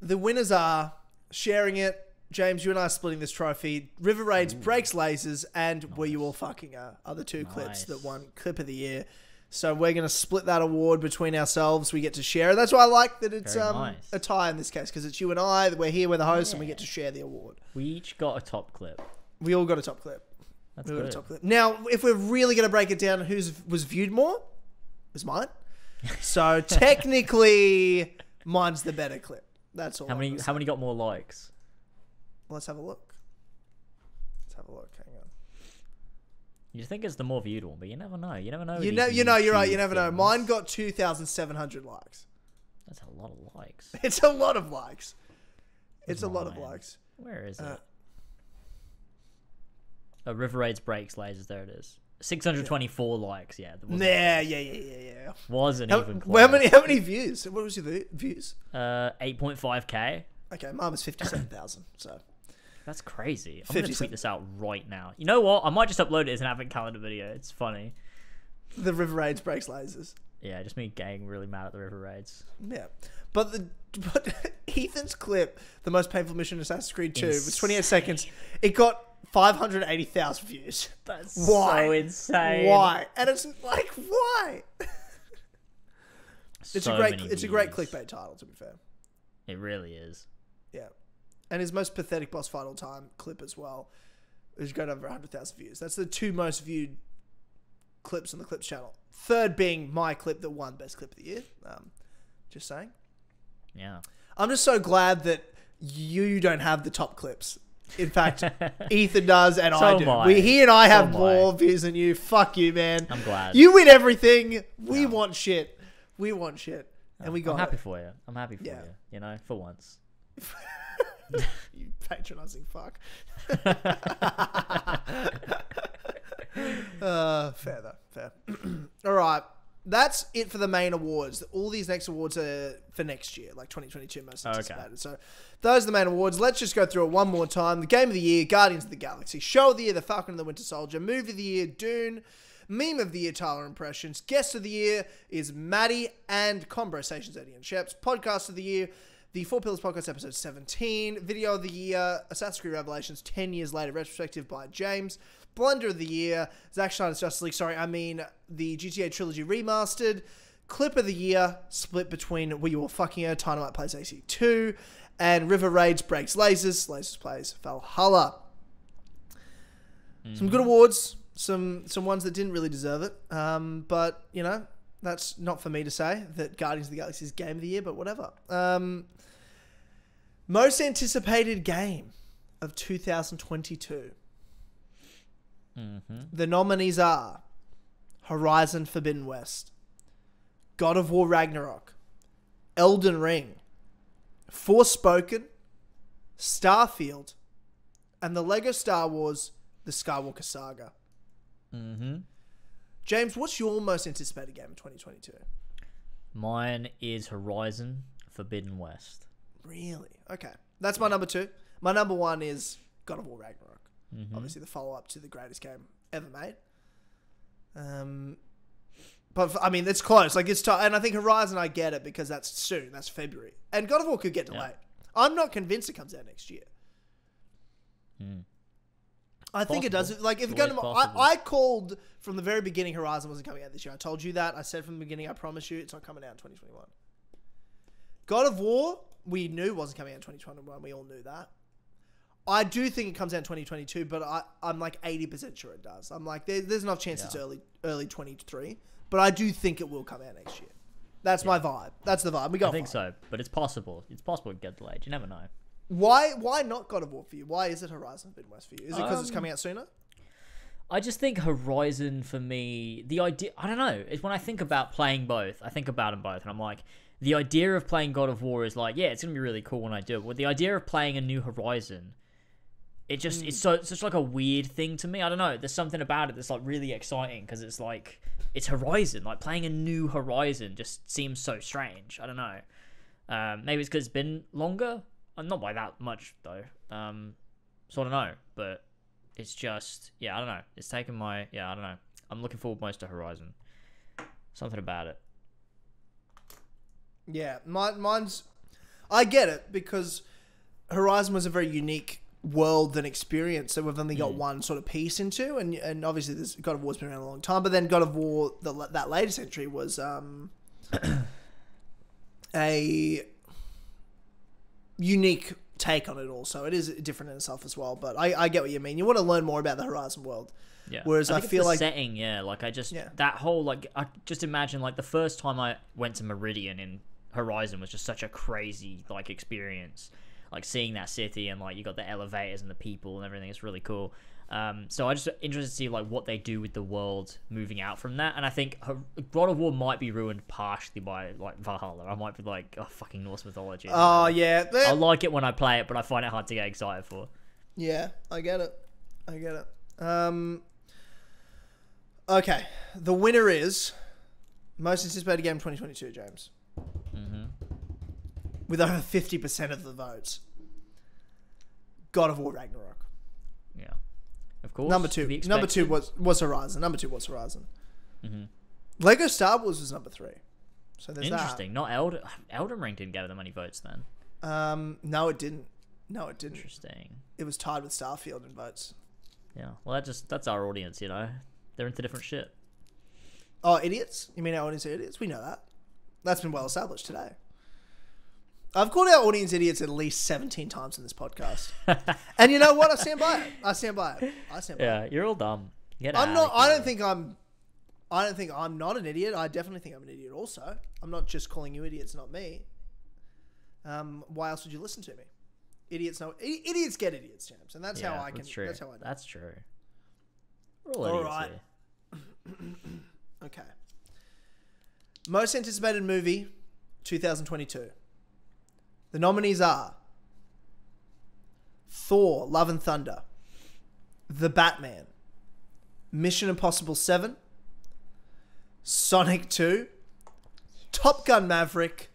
The winners are Sharing It, James, you and I are splitting this trophy, River Raids, Ooh. Breaks Lasers, and nice. Where You All Fucking Are are the two nice. clips that won Clip of the Year. So we're going to split that award between ourselves. We get to share it. That's why I like that it's um, nice. a tie in this case, because it's you and I. We're here, we're the hosts, yeah. and we get to share the award. We each got a top clip. We all got a top clip. That's we good. Got a top clip. Now, if we're really going to break it down, who's was viewed more? It was mine. So technically, mine's the better clip. That's all. How many? How many got more likes? Let's have a look. Let's have a look. Hang on. You think it's the more viewed one, but you never know. You never know. You know. You know. You're right. You never know. Mine got two thousand seven hundred likes. That's a lot of likes. It's a lot of likes. It's a lot of likes. Where is it? Oh, River Raids, Breaks Lasers. There it is. Six hundred twenty-four yeah. likes. Yeah. Yeah. Yeah. Yeah. Yeah. Yeah. Wasn't how, even close. Well, how many? How many views? What was your views? Uh, eight point five k. Okay, mine was fifty-seven thousand. So. That's crazy. I'm going to tweet this out right now. You know what? I might just upload it as an advent calendar video. It's funny. The River Raids, Breaks Lasers. Yeah, just me getting really mad at the River Raids. Yeah. But the but Ethan's clip, the most painful mission in Assassin's Creed two, insane. was twenty-eight seconds. It got five hundred eighty thousand views. That's why? so insane. Why? And it's like, why? it's so a great It's views. a great clickbait title, to be fair. It really is. Yeah. And his most pathetic boss fight all time clip as well, which got over one hundred thousand views. That's the two most viewed clips on the Clips channel. Third being my clip that won Best Clip of the Year. Um, just saying. Yeah. I'm just so glad that you don't have the top clips. In fact, Ethan does and so I do. I. We, he and I have so more I. views than you. Fuck you, man. I'm glad. You win everything. We yeah. want shit. We want shit. Yeah. And we got I'm happy it. for you. I'm happy for yeah. you. You know, for once. You patronizing fuck. uh, fair though, fair. All right, that's it for the main awards. All these next awards are for next year, like twenty twenty-two most anticipated. Okay. So those are the main awards. Let's just go through it one more time. The Game of the Year, Guardians of the Galaxy. Show of the Year, The Falcon and the Winter Soldier. Movie of the Year, Dune. Meme of the Year, Tyler Impressions. Guest of the Year is Maddie and Conversations, Eddie and Sheps. Podcast of the Year, The Four Pillars Podcast, episode seventeen. Video of the Year, Assassin's Creed Revelations, ten years later, retrospective by James. Blunder of the Year, Zack Snyder's Justice League, sorry, I mean the G T A Trilogy Remastered. Clip of the Year, split between Where You All Fucking Are, Dynamite plays A C two, and River Raids, Breaks Lasers, Lasers plays Valhalla. Mm. Some good awards, some some ones that didn't really deserve it, um, but, you know, that's not for me to say that Guardians of the Galaxy is Game of the Year, but whatever. Um, most anticipated game of two thousand twenty-two. Mm-hmm. The nominees are Horizon Forbidden West, God of War Ragnarok, Elden Ring, Forspoken, Starfield, and the Lego Star Wars The Skywalker Saga. Mm-hmm. James, what's your most anticipated game of twenty twenty-two? Mine is Horizon Forbidden West. Really? Okay. That's my number two. My number one is God of War Ragnarok. Mm-hmm. Obviously the follow-up to the greatest game ever made. Um, But, I mean, it's close. Like it's And I think Horizon, I get it because that's soon. That's February. And God of War could get delayed. Yeah. I'm not convinced it comes out next year. Hmm. I think possible. it does. Like if going to, I, I called from the very beginning Horizon wasn't coming out this year. I told you that. I said from the beginning, I promise you, it's not coming out in twenty twenty-one. God of War, we knew wasn't coming out in twenty twenty-one. We all knew that. I do think it comes out in twenty twenty-two, but I, I'm like eighty percent sure it does. I'm like, there, there's enough chance yeah. it's early early twenty-three, but I do think it will come out next year. That's yeah. my vibe. That's the vibe. We got I think vibe. so, but it's possible. It's possible it gets delayed. You never know. Why Why not God of War for you? Why is it Horizon Forbidden West for you? Is it because um, it's coming out sooner? I just think Horizon for me, the idea, I don't know, is when I think about playing both, I think about them both and I'm like, the idea of playing God of War is like, yeah, it's going to be really cool when I do it. Well, the idea of playing a new Horizon, it just, mm. it's so, such like a weird thing to me. I don't know. There's something about it that's like really exciting because it's like, it's Horizon. Like playing a new Horizon just seems so strange. I don't know. Um, maybe it's because it's been longer. Not by that much though, um, so I don't know. But it's just, yeah, I don't know. It's taken my, yeah, I don't know. I'm looking forward most to Horizon. Something about it. Yeah, my, mine's... I get it, because Horizon was a very unique world and experience that we've only got mm. one sort of piece into, and and obviously this God of War's been around a long time, but then God of War, the, that latest entry was um, a unique take on it all, so it is different in itself as well, but I, I get what you mean. You want to learn more about the Horizon world. Yeah. Whereas I, I feel like setting, yeah, like I just, yeah. that whole, like, I just imagine, like, the first time I went to Meridian in Horizon was just such a crazy, like, experience. Like, seeing that city and, like, you got the elevators and the people and everything. It's really cool. Um, so I just interested to see, like, what they do with the world moving out from that. And I think God of War might be ruined partially by, like, Valhalla. I might be like, oh, fucking Norse mythology. Oh, yeah. I like it when I play it, but I find it hard to get excited for. Yeah, I get it. I get it. Um... Okay, the winner is most anticipated game twenty twenty-two, James. Mm-hmm. With over fifty percent of the votes. God of War Ragnarok. Yeah, of course. Number two, number two was was Horizon. Number two was Horizon. Mm-hmm. Lego Star Wars was number three. So there's interesting. That. Not Elden Elden Ring didn't get them any votes then. Um, no, it didn't. No, it didn't. Interesting. It was tied with Starfield in votes. Yeah, well, that just that's our audience, you know. They're into different shit. Oh, idiots? You mean our audience are idiots? We know that. That's been well established today. I've called our audience idiots at least seventeen times in this podcast. And you know what? I stand by it. I stand by it. I stand by yeah, it. Yeah, you're all dumb. Get I'm out, not I don't know. think I'm I don't think I'm not an idiot. I definitely think I'm an idiot also. I'm not just calling you idiots, not me. Um, why else would you listen to me? Idiots know idiots get idiots, James. And that's yeah, how I can that's, true. that's how I do it. That's true. We're all, all idiots right. here. Okay. Most anticipated movie twenty twenty-two. The nominees are Thor, Love and Thunder, The Batman, Mission Impossible seven, Sonic two, Top Gun Maverick,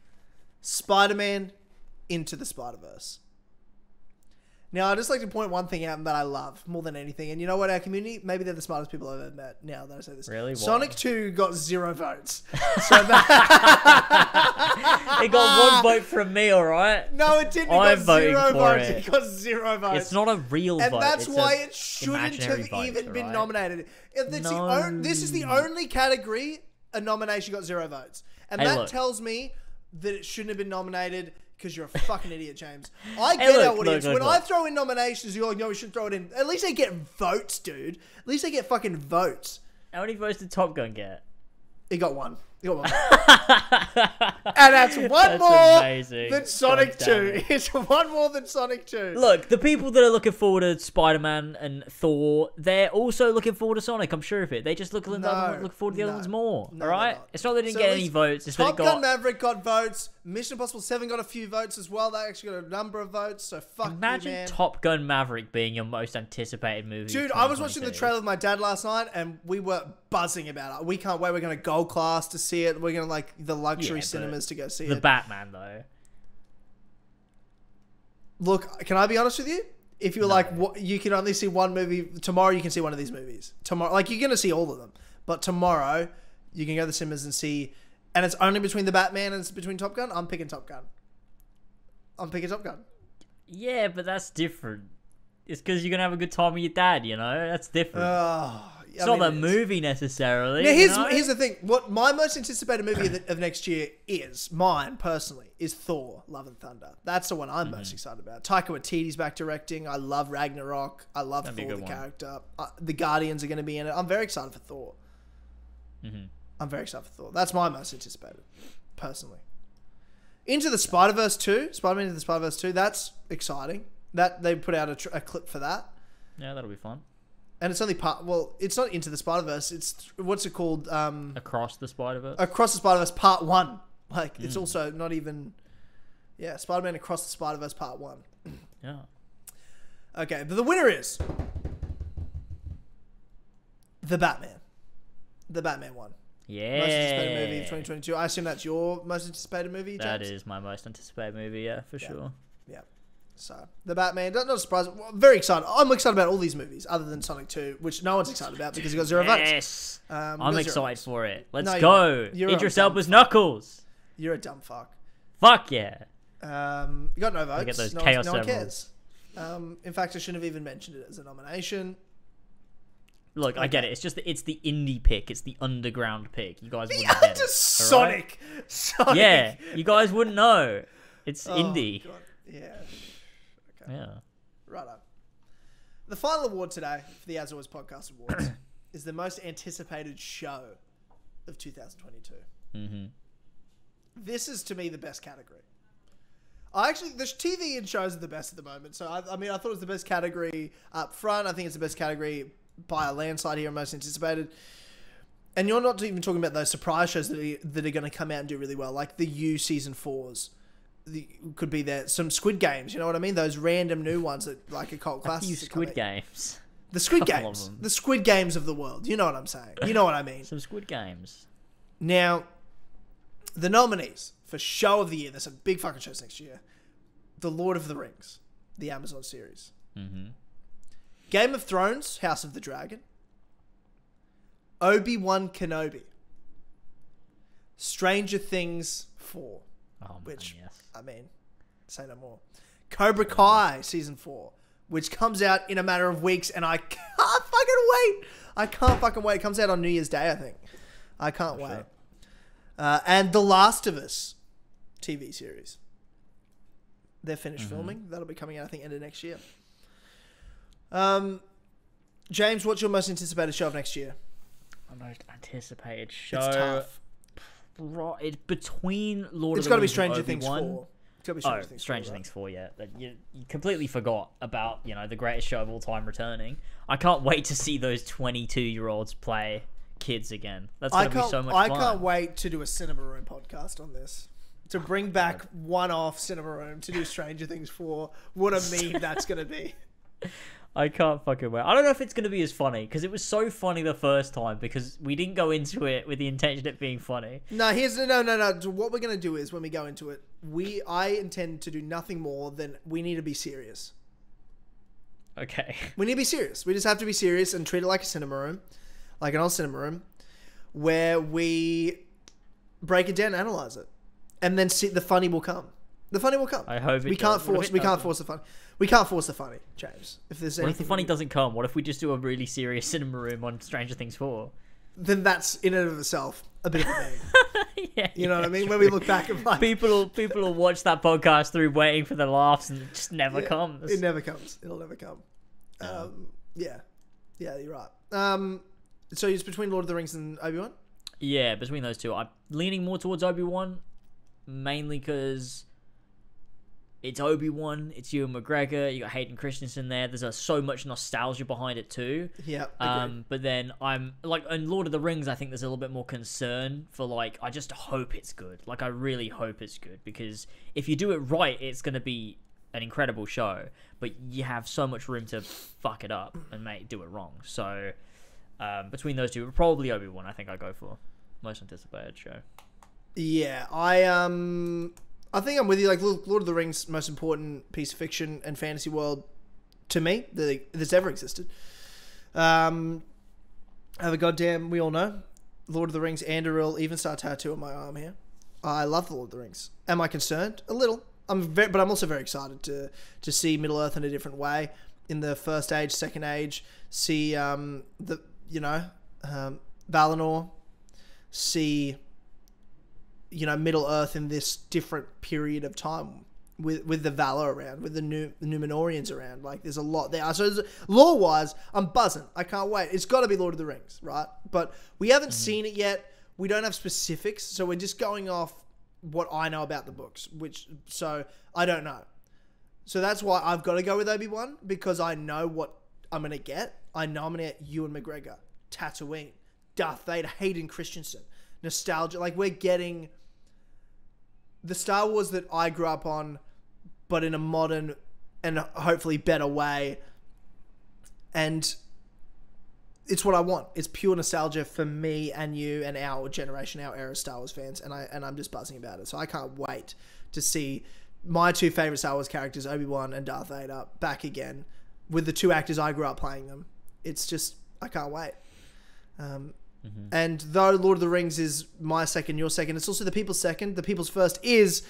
Spider-Man, Into the Spider-Verse. Now, I'd just like to point one thing out that I love more than anything. And you know what? Our community, maybe they're the smartest people I've ever met now that I say this. Really? What? Sonic two got zero votes. So that... It got one vote from me, all right? No, it didn't. It I'm got voting zero for votes. It. It got zero votes. It's not a real and vote. And that's it's why it shouldn't have vote, even right? been nominated. If it's no. the only, this is the only category a nomination got zero votes. And hey, that look. tells me that it shouldn't have been nominated. Because you're a fucking idiot, James. I get hey, look, our audience. Look, look, when look. I throw in nominations, you're like, no, we shouldn't throw it in. At least they get votes, dude. At least they get fucking votes. How many votes did Top Gun get? He got one. He got one. And that's one that's more amazing. than Sonic God, 2. It. It's one more than Sonic two. Look, the people that are looking forward to Spider-Man and Thor, they're also looking forward to Sonic, I'm sure of it. They just look, no, look, look forward to the no, other ones more. No, all right? It's not that they didn't so get any votes. It's Top that it got... Gun Maverick got votes. Mission Impossible seven got a few votes as well. They actually got a number of votes, so fuck Imagine you, man. Top Gun Maverick being your most anticipated movie. Dude, I was watching the trailer with my dad last night, and we were buzzing about it. We can't wait. We're going to gold class to see it. We're going to, like, the luxury yeah, cinemas to go see the it. The Batman, though. Look, can I be honest with you? If you're no. like, what, you can only see one movie. Tomorrow you can see one of these movies. Tomorrow, like, you're going to see all of them. But tomorrow, you can go to the cinemas and see... And it's only between the Batman and it's between Top Gun. I'm picking Top Gun. I'm picking Top Gun. Yeah, but that's different. It's because you're going to have a good time with your dad, you know? That's different. Oh, it's I not mean, a movie necessarily. Now, here's, you know? here's the thing. What my most anticipated movie of, of next year is, mine personally, is Thor, Love and Thunder. That's the one I'm mm-hmm. most excited about. Taika Waititi's back directing. I love Ragnarok. I love That'd Thor, the one. character. Uh, the Guardians are going to be in it. I'm very excited for Thor. Mm-hmm. I'm very excited for Thor. That's my most anticipated, personally. Into the Spider-Verse two. Spider-Man Into the Spider-Verse two. That's exciting. That They put out a, tr a clip for that. Yeah, that'll be fun. And it's only part... Well, it's not Into the Spider-Verse. It's... What's it called? Um, Across the Spider-Verse? Across the Spider-Verse Part one. Like, mm. it's also not even... Yeah, Spider-Man Across the Spider-Verse Part one. Yeah. Okay, but the winner is... The Batman. The Batman one. Yeah. Most anticipated movie of twenty twenty-two. I assume that's your most anticipated movie, James? That is my most anticipated movie, yeah, for yeah. sure. Yeah. So, The Batman, not, not surprising. Well, very excited. I'm excited about all these movies other than Sonic two, which no one's excited about because it got zero votes. Yes. Um, I'm excited zero. for it. Let's no, go. You're Idris Elba's Knuckles. You're a dumb fuck. Fuck yeah. Um, you got no votes. Get those no, chaos one, no one cares. Um, in fact, I shouldn't have even mentioned it as a nomination. Look, okay. I get it. It's just the, it's the indie pick. It's the underground pick. You guys the wouldn't under- get it, Sonic. Right? Sonic. Yeah, you guys wouldn't know. It's oh, indie. God. Yeah. Okay. Yeah. Right up. The final award today for the As Always Podcast Awards is the most anticipated show of two thousand twenty-two. Mm-hmm. This is, to me, the best category. I actually, the T V and shows are the best at the moment. So, I, I mean, I thought it was the best category up front. I think it's the best category by a landslide here, most anticipated. And you're not even talking about those surprise shows that are, that are going to come out and do really well, like the U season fours. The, could be there some Squid Games, you know what I mean? Those random new ones that like a cult classic. A Squid Games, the Squid Games, the Squid Games of the world. You know what I'm saying? You know what I mean? Some Squid Games. Now, the nominees for show of the year. There's some big fucking shows next year. The Lord of the Rings, the Amazon series, mm-hmm. Game of Thrones, House of the Dragon, Obi-Wan Kenobi, Stranger Things four. Oh, which, man, yes. I mean, say no more. Cobra Kai season four, which comes out in a matter of weeks, and I can't fucking wait. I can't fucking wait. It comes out on New Year's Day, I think. I can't wait. Sure. Uh, and The Last of Us T V series. They're finished mm-hmm. filming. That'll be coming out, I think, end of next year. Um, James, what's your most anticipated show of next year? My most anticipated show. It's tough. Right, it's between Lord it's of the Rings and Obi-Wan. It's got to be Stranger Things four. It's got to be Stranger oh, Things Stranger Things four, yeah. You, you completely forgot about, you know, the greatest show of all time returning. I can't wait to see those twenty-two-year-olds play kids again. That's going to be so much I fun. I can't wait to do a Cinema Room podcast on this. To bring back oh, one-off Cinema Room to do Stranger Things four. What a meme that's going to be. I can't fucking wait. I don't know if it's going to be as funny, because it was so funny the first time, because we didn't go into it with the intention of it being funny. No, here's... No, no, no. What we're going to do is, when we go into it, we I intend to do nothing more than we need to be serious. Okay. We need to be serious. We just have to be serious and treat it like a cinema room, like an old cinema room, where we break it down and analyse it, and then see the funny will come. The funny will come. I hope it we can't does. force. We doesn't. can't force the funny. We can't force the funny, James. If there's anything, what if the funny doesn't come? What if we just do a really serious cinema room on Stranger Things four? Then that's in and of itself a bit of a meme. yeah, you know yeah, what I mean. True. When we look back and like people, people will watch that podcast through waiting for the laughs, and it just never yeah, comes. It never comes. It'll never come. Um, um, yeah, yeah, you're right. Um, so it's between Lord of the Rings and Obi-Wan. Yeah, between those two, I'm leaning more towards Obi-Wan, mainly because. It's Obi-Wan, it's Ewan McGregor, you got Hayden Christensen there. There's uh, so much nostalgia behind it too. Yeah, um, but then I'm like, in Lord of the Rings, I think there's a little bit more concern for like, I just hope it's good. Like, I really hope it's good, because if you do it right, it's going to be an incredible show, but you have so much room to fuck it up and make do it wrong. So um, between those two, probably Obi-Wan, I think I go for most anticipated show. Yeah, I... um. I think I'm with you. Like, Lord of the Rings, most important piece of fiction and fantasy world to me that's ever existed. Um, I have a goddamn, we all know, Lord of the Rings, Anduril, even star tattoo on my arm here. I love the Lord of the Rings. Am I concerned? A little. I'm very, but I'm also very excited to to see Middle Earth in a different way, in the First Age, Second Age. See um the you know um, Valinor. See. You know, Middle Earth in this different period of time with with the Valar around, with the new the Numenorians around. Like, there's a lot there. So, lore wise, I'm buzzing. I can't wait. It's got to be Lord of the Rings, right? But we haven't mm-hmm. seen it yet. We don't have specifics, so we're just going off what I know about the books. Which, so I don't know. So that's why I've got to go with Obi-Wan, because I know what I'm gonna get. I know I'm gonna get Ewan McGregor, Tatooine, Darth Vader, Hayden Christensen, nostalgia. Like, we're getting. The Star Wars that I grew up on, but in a modern and hopefully better way. And it's what I want. It's pure nostalgia for me and you and our generation, our era Star Wars fans. And, I, and I'm just buzzing about it. So I can't wait to see my two favorite Star Wars characters, Obi-Wan and Darth Vader, back again with the two actors I grew up playing them. It's just, I can't wait. Um, mm-hmm. And though Lord of the Rings is my second, your second, it's also the people's second. The people's first is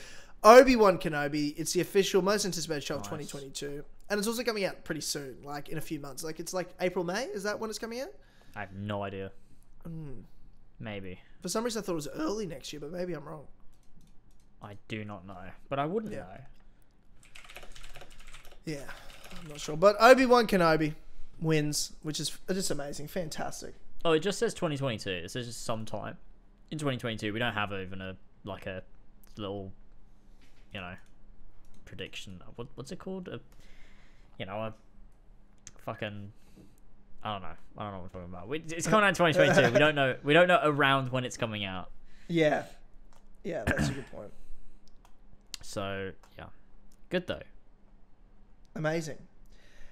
Obi-Wan Kenobi. It's the official most anticipated show nice. of twenty twenty-two. And it's also coming out pretty soon, like in a few months. Like it's like April, May. Is that when it's coming out? I have no idea. Mm. Maybe. For some reason I thought it was early next year, but maybe I'm wrong. I do not know, but I wouldn't yeah. know. Yeah, I'm not sure. But Obi-Wan Kenobi wins, which is just amazing. Fantastic. Oh, it just says twenty twenty-two. It says just sometime in twenty twenty-two. We don't have even a, like a little, you know, prediction. What, what's it called? A, you know, a fucking... I don't know. I don't know what I'm talking about. We, it's coming out in twenty twenty-two. We don't know. We don't know around when it's coming out. Yeah. Yeah, that's a good point. So, yeah. Good, though. Amazing.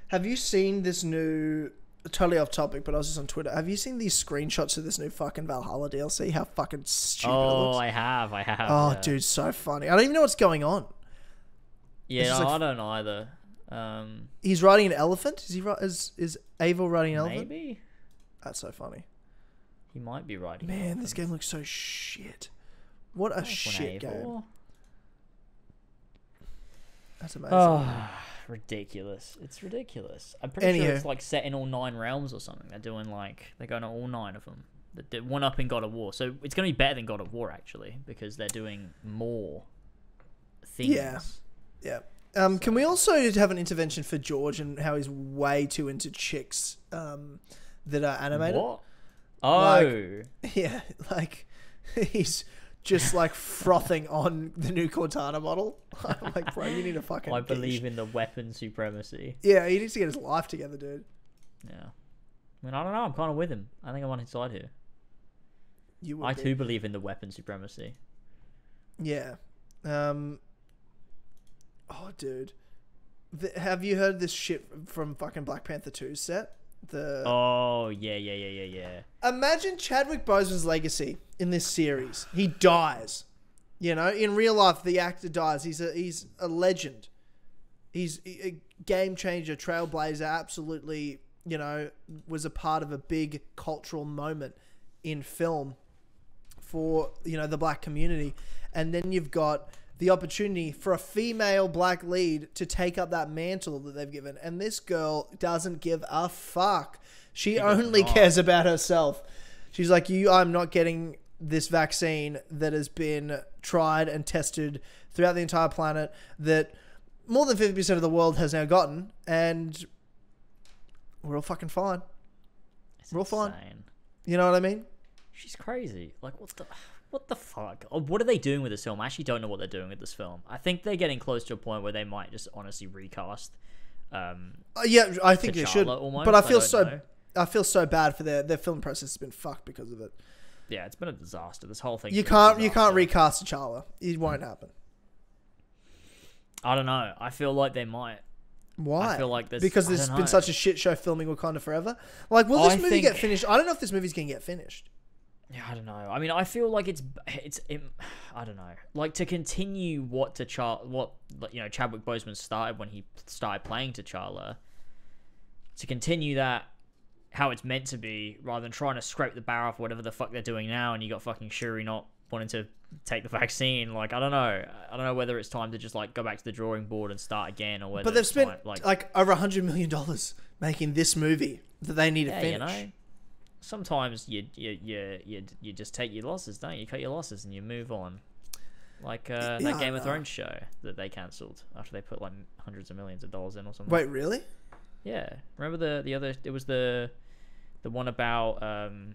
Have you seen this new... Totally off topic, but I was just on Twitter. Have you seen these screenshots of this new fucking Valhalla D L C? How fucking stupid oh, it looks. Oh, I have. I have. Oh, yeah. Dude, so funny. I don't even know what's going on. Yeah, no, like, I don't either. Um, he's riding an elephant? Is he? Is, is Eivor riding an elephant? Maybe. That's so funny. He might be riding Man, an elephant. This game looks so shit. What a shit game. That's amazing. Oh, ridiculous. It's ridiculous. I'm pretty Anywho. sure it's like set in all nine realms or something. They're doing like, they're going to all nine of them. They're one up in God of War. So it's going to be better than God of War actually, because they're doing more things. Yeah. Yeah. Um, so. Can we also have an intervention for George and how he's way too into chicks um, that are animated? What? Oh. Like, yeah. Like he's... just like frothing on the new Cortana model. I'm like, bro, you need a fucking I believe dish. in the weapon supremacy. Yeah, he needs to get his life together, dude. Yeah. I mean, I don't know. I'm kind of with him. I think I'm on his side here. You would I, be. too, believe in the weapon supremacy. Yeah. Um. Oh, dude. The, have you heard this shit from fucking Black Panther two set? The oh yeah yeah yeah yeah yeah. Imagine Chadwick Boseman's legacy in this series. He dies, you know, in real life the actor dies. He's a he's a legend. He's a game changer, trailblazer. Absolutely, you know, was a part of a big cultural moment in film for you know the black community, and then you've got the opportunity for a female black lead to take up that mantle that they've given. And this girl doesn't give a fuck. She, she only cares about herself. She's like, you, I'm not getting this vaccine that has been tried and tested throughout the entire planet that more than fifty percent of the world has now gotten. And we're all fucking fine. It's we're all insane. fine. You know what I mean? She's crazy. Like, what the... What the fuck? Oh, what are they doing with this film? I actually don't know what they're doing with this film. I think they're getting close to a point where they might just honestly recast. Um, uh, yeah, I think T'Challa they should. Almost. But I feel I so know. I feel so bad for their their film process has been fucked because of it. Yeah, it's been a disaster. This whole thing. You can't you can't recast T'Challa. It won't mm. happen. I don't know. I feel like they might. Why? I feel like there's, because there's been know. such a shit show filming Wakanda Forever. Like, will this I movie think... get finished? I don't know if this movie's gonna get finished. Yeah, I don't know. I mean, I feel like it's it's. It, I don't know. Like to continue what T'Challa, what you know, Chadwick Boseman started when he started playing T'Challa. To continue that, how it's meant to be, rather than trying to scrape the barrel off whatever the fuck they're doing now, and you got fucking Shuri not wanting to take the vaccine. Like I don't know. I don't know whether it's time to just like go back to the drawing board and start again, or whether. But they've spent time, like like over a hundred million dollars making this movie that they need yeah, to finish. You know? Sometimes you you, you you you just take your losses, don't you? You cut your losses and you move on. Like uh, that yeah, Game of Thrones show that they cancelled after they put like hundreds of millions of dollars in or something. Wait, really? Yeah. Remember the the other? It was the the one about um,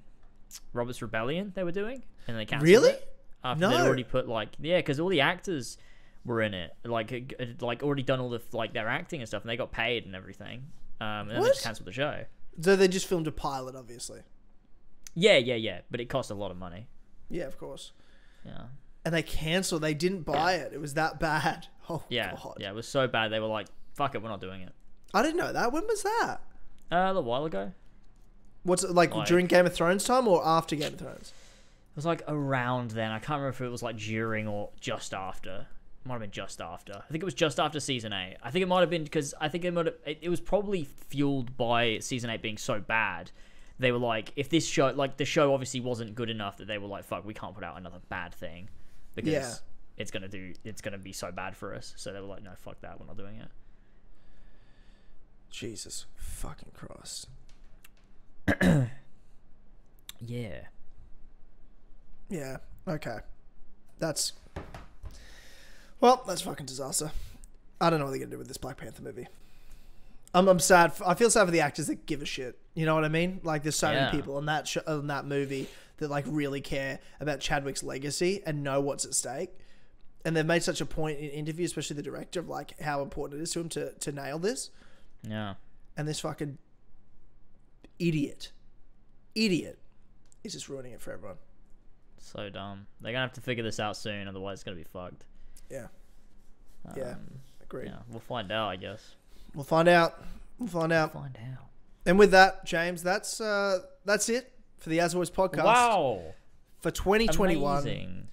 Robert's Rebellion they were doing, and they cancelled. Really? It after no. They'd already put like yeah, because all the actors were in it, like like already done all the like their acting and stuff, and they got paid and everything. Um, and then what? They just cancelled the show. So they just filmed a pilot, obviously. Yeah, yeah, yeah. But it cost a lot of money. Yeah, of course. Yeah. And they cancelled. They didn't buy yeah. it. It was that bad. Oh, yeah. God. Yeah, it was so bad. They were like, fuck it, we're not doing it. I didn't know that. When was that? Uh, a little while ago. What's it, like, like during Game of Thrones time or after Game of Thrones? It was like around then. I can't remember if it was like during or just after. might have been just after. I think it was just after season eight. I think it might have been because I think it might have, it, it was probably fueled by season eight being so bad. They were like, if this show, like the show obviously wasn't good enough that they were like, fuck, we can't put out another bad thing because yeah. it's gonna do, it's gonna be so bad for us. So they were like, no, fuck that, we're not doing it. Jesus fucking Christ. Yeah. Yeah. Okay. That's. Well, that's fucking disaster. I don't know what they're gonna do with this Black Panther movie. I'm, I'm sad. For, I feel sad for the actors that give a shit. You know what I mean? Like, there's so yeah. many people in that sh in that movie that like really care about Chadwick's legacy and know what's at stake. And they've made such a point in interviews, especially the director, of like how important it is to him to to nail this. Yeah. And this fucking idiot, idiot, is just ruining it for everyone. So dumb. They're gonna have to figure this out soon, otherwise it's gonna be fucked. Yeah. Um, yeah. Agreed. Yeah. We'll find out, I guess. We'll find out. We'll find out. We'll find out. And with that, James, that's uh, that's it for the As Always podcast. Wow. For twenty twenty-one. Amazing.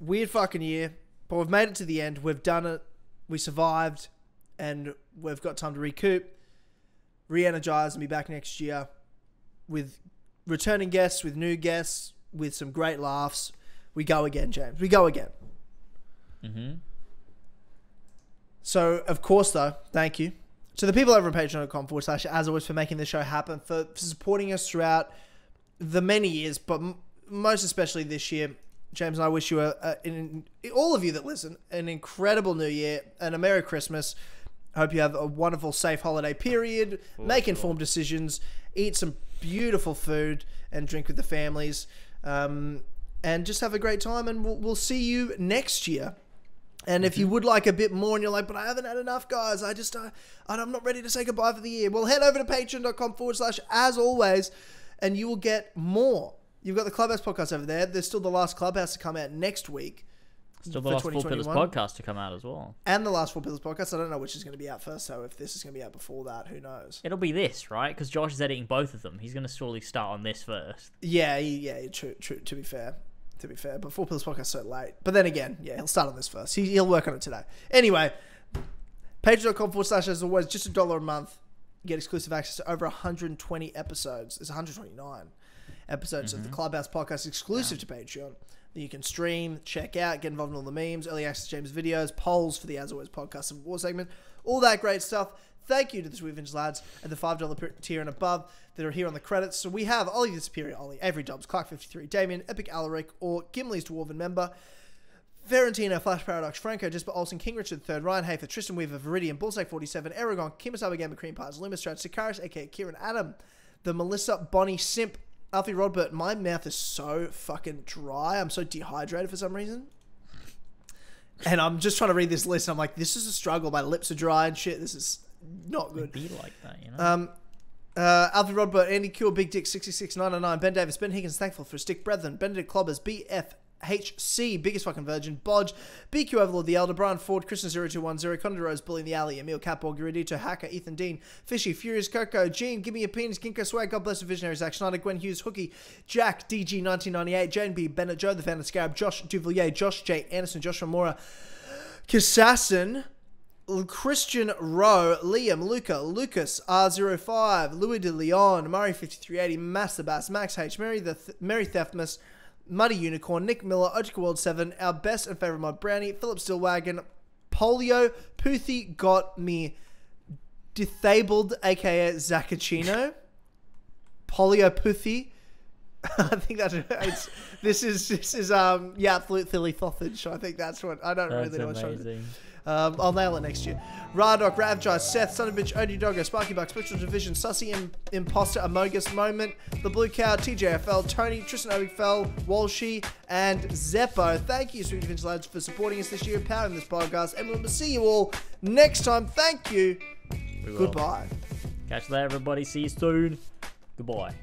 Weird fucking year, but we've made it to the end. We've done it. We survived, and we've got time to recoup, re-energize, and be back next year with returning guests, with new guests, with some great laughs. We go again, James. We go again. Mm-hmm. So, of course, though, thank you to the people over at patreon dot com forward slash as always for making this show happen, for, for supporting us throughout the many years, but m most especially this year. James and I wish you, a, a, in, all of you that listen, an incredible new year and a Merry Christmas. Hope you have a wonderful, safe holiday period. Cool, make informed cool. decisions. Eat some beautiful food and drink with the families. Um, and just have a great time, and we'll, we'll see you next year. And if you would like a bit more and you're like, but I haven't had enough, guys, I just, uh, I'm not ready to say goodbye for the year. Well, head over to patreon dot com forward slash as always, and you will get more. You've got the Clubhouse podcast over there. There's still the last Clubhouse to come out next week. Still the last Four Pillars podcast to come out as well. And the last Four Pillars podcast. I don't know which is going to be out first, so if this is going to be out before that, who knows? It'll be this, right? Because Josh is editing both of them. He's going to surely start on this first. Yeah, yeah, true, true, to be fair. To be fair, but Four Pillars Podcast so late. But then again, yeah, he'll start on this first. He, he'll work on it today. Anyway, patreon dot com forward slash as always, just a dollar a month. You get exclusive access to over one hundred twenty episodes. It's one hundred twenty-nine episodes mm-hmm. of the Clubhouse Podcast exclusive yeah. to Patreon that you can stream, check out, get involved in all the memes, early access to James' videos, polls for the As Always Podcast and War segment, all that great stuff. Thank you to the Sweetvinge lads at the five dollar tier and above that are here on the credits. So we have Ollie the Superior, Ollie, Avery Dobbs, Clark fifty-three, Damien, Epic Alaric, or Gimli's Dwarven member, Verentino, Flash Paradox, Franco, Jesper Olsen, King Richard the third, Ryan Hafer, Tristan Weaver, Viridian, Bullsec forty-seven, Aragon, Kimasaba Gamer, Cream Pies, Lumistrat, Sikaris, aka Kieran Adam, the Melissa, Bonnie, Simp, Alfie Rodbert. My mouth is so fucking dry. I'm so dehydrated for some reason. And I'm just trying to read this list and I'm like, this is a struggle. My lips are dry and shit. This is not good. Be like that, you know. Um, uh, Alfie Rodbert, Andy Cure, Big Dick six six six nine nine, Ben Davis, Ben Higgins, thankful for a stick, Brethren, Benedict Clobbers, B F H C, biggest fucking virgin, Bodge, B Q Overlord, the Elder, Brian Ford, Christian zero two one zero, Condor Rose, Bully in the Alley, Emil Capor, Giridito, Hacker, Ethan Dean, Fishy, Furious, Coco, Gene, Give Me a Penis, Ginkgo Swag, God Bless the Visionaries, Zach Schneider, Gwen Hughes, Hookie, Jack, D G nineteen ninety-eight, Jane B, Bennett, Joe, the Fan of Scarab, Josh Duvalier, Josh J Anderson, Josh Ramora, Kassassin, Christian Rowe, Liam, Luca, Lucas, R zero five, Louis de Leon, Murray fifty-three eighty, Masterbass, Max H, Mary, the Th Mary Theftmas, Muddy Unicorn, Nick Miller, Ojica World seven, Our Best and Favorite Mod Brownie, Philip Stillwagon, Polio, Poothy Got Me, Disabled, aka Zacchino, Polio Poothy. I think that's it's, this is this is um yeah, absolute Philly Thothage. I think that's what I don't that's really know what's trying to do. Um, I'll nail it next year. Radok, Ravjai, Seth, Son of a Bitch, Odie Doggo, Sparky Buck, Spectral Division, Sussy Im Imposter, Amogus Moment, The Blue Cow, T J F L, Tony, Tristan Obigfell, Walshy, and Zeppo. Thank you, Sweet Vince lads, for supporting us this year, powering this podcast, and we'll see you all next time. Thank you. Goodbye. Catch you later, everybody. See you soon. Goodbye.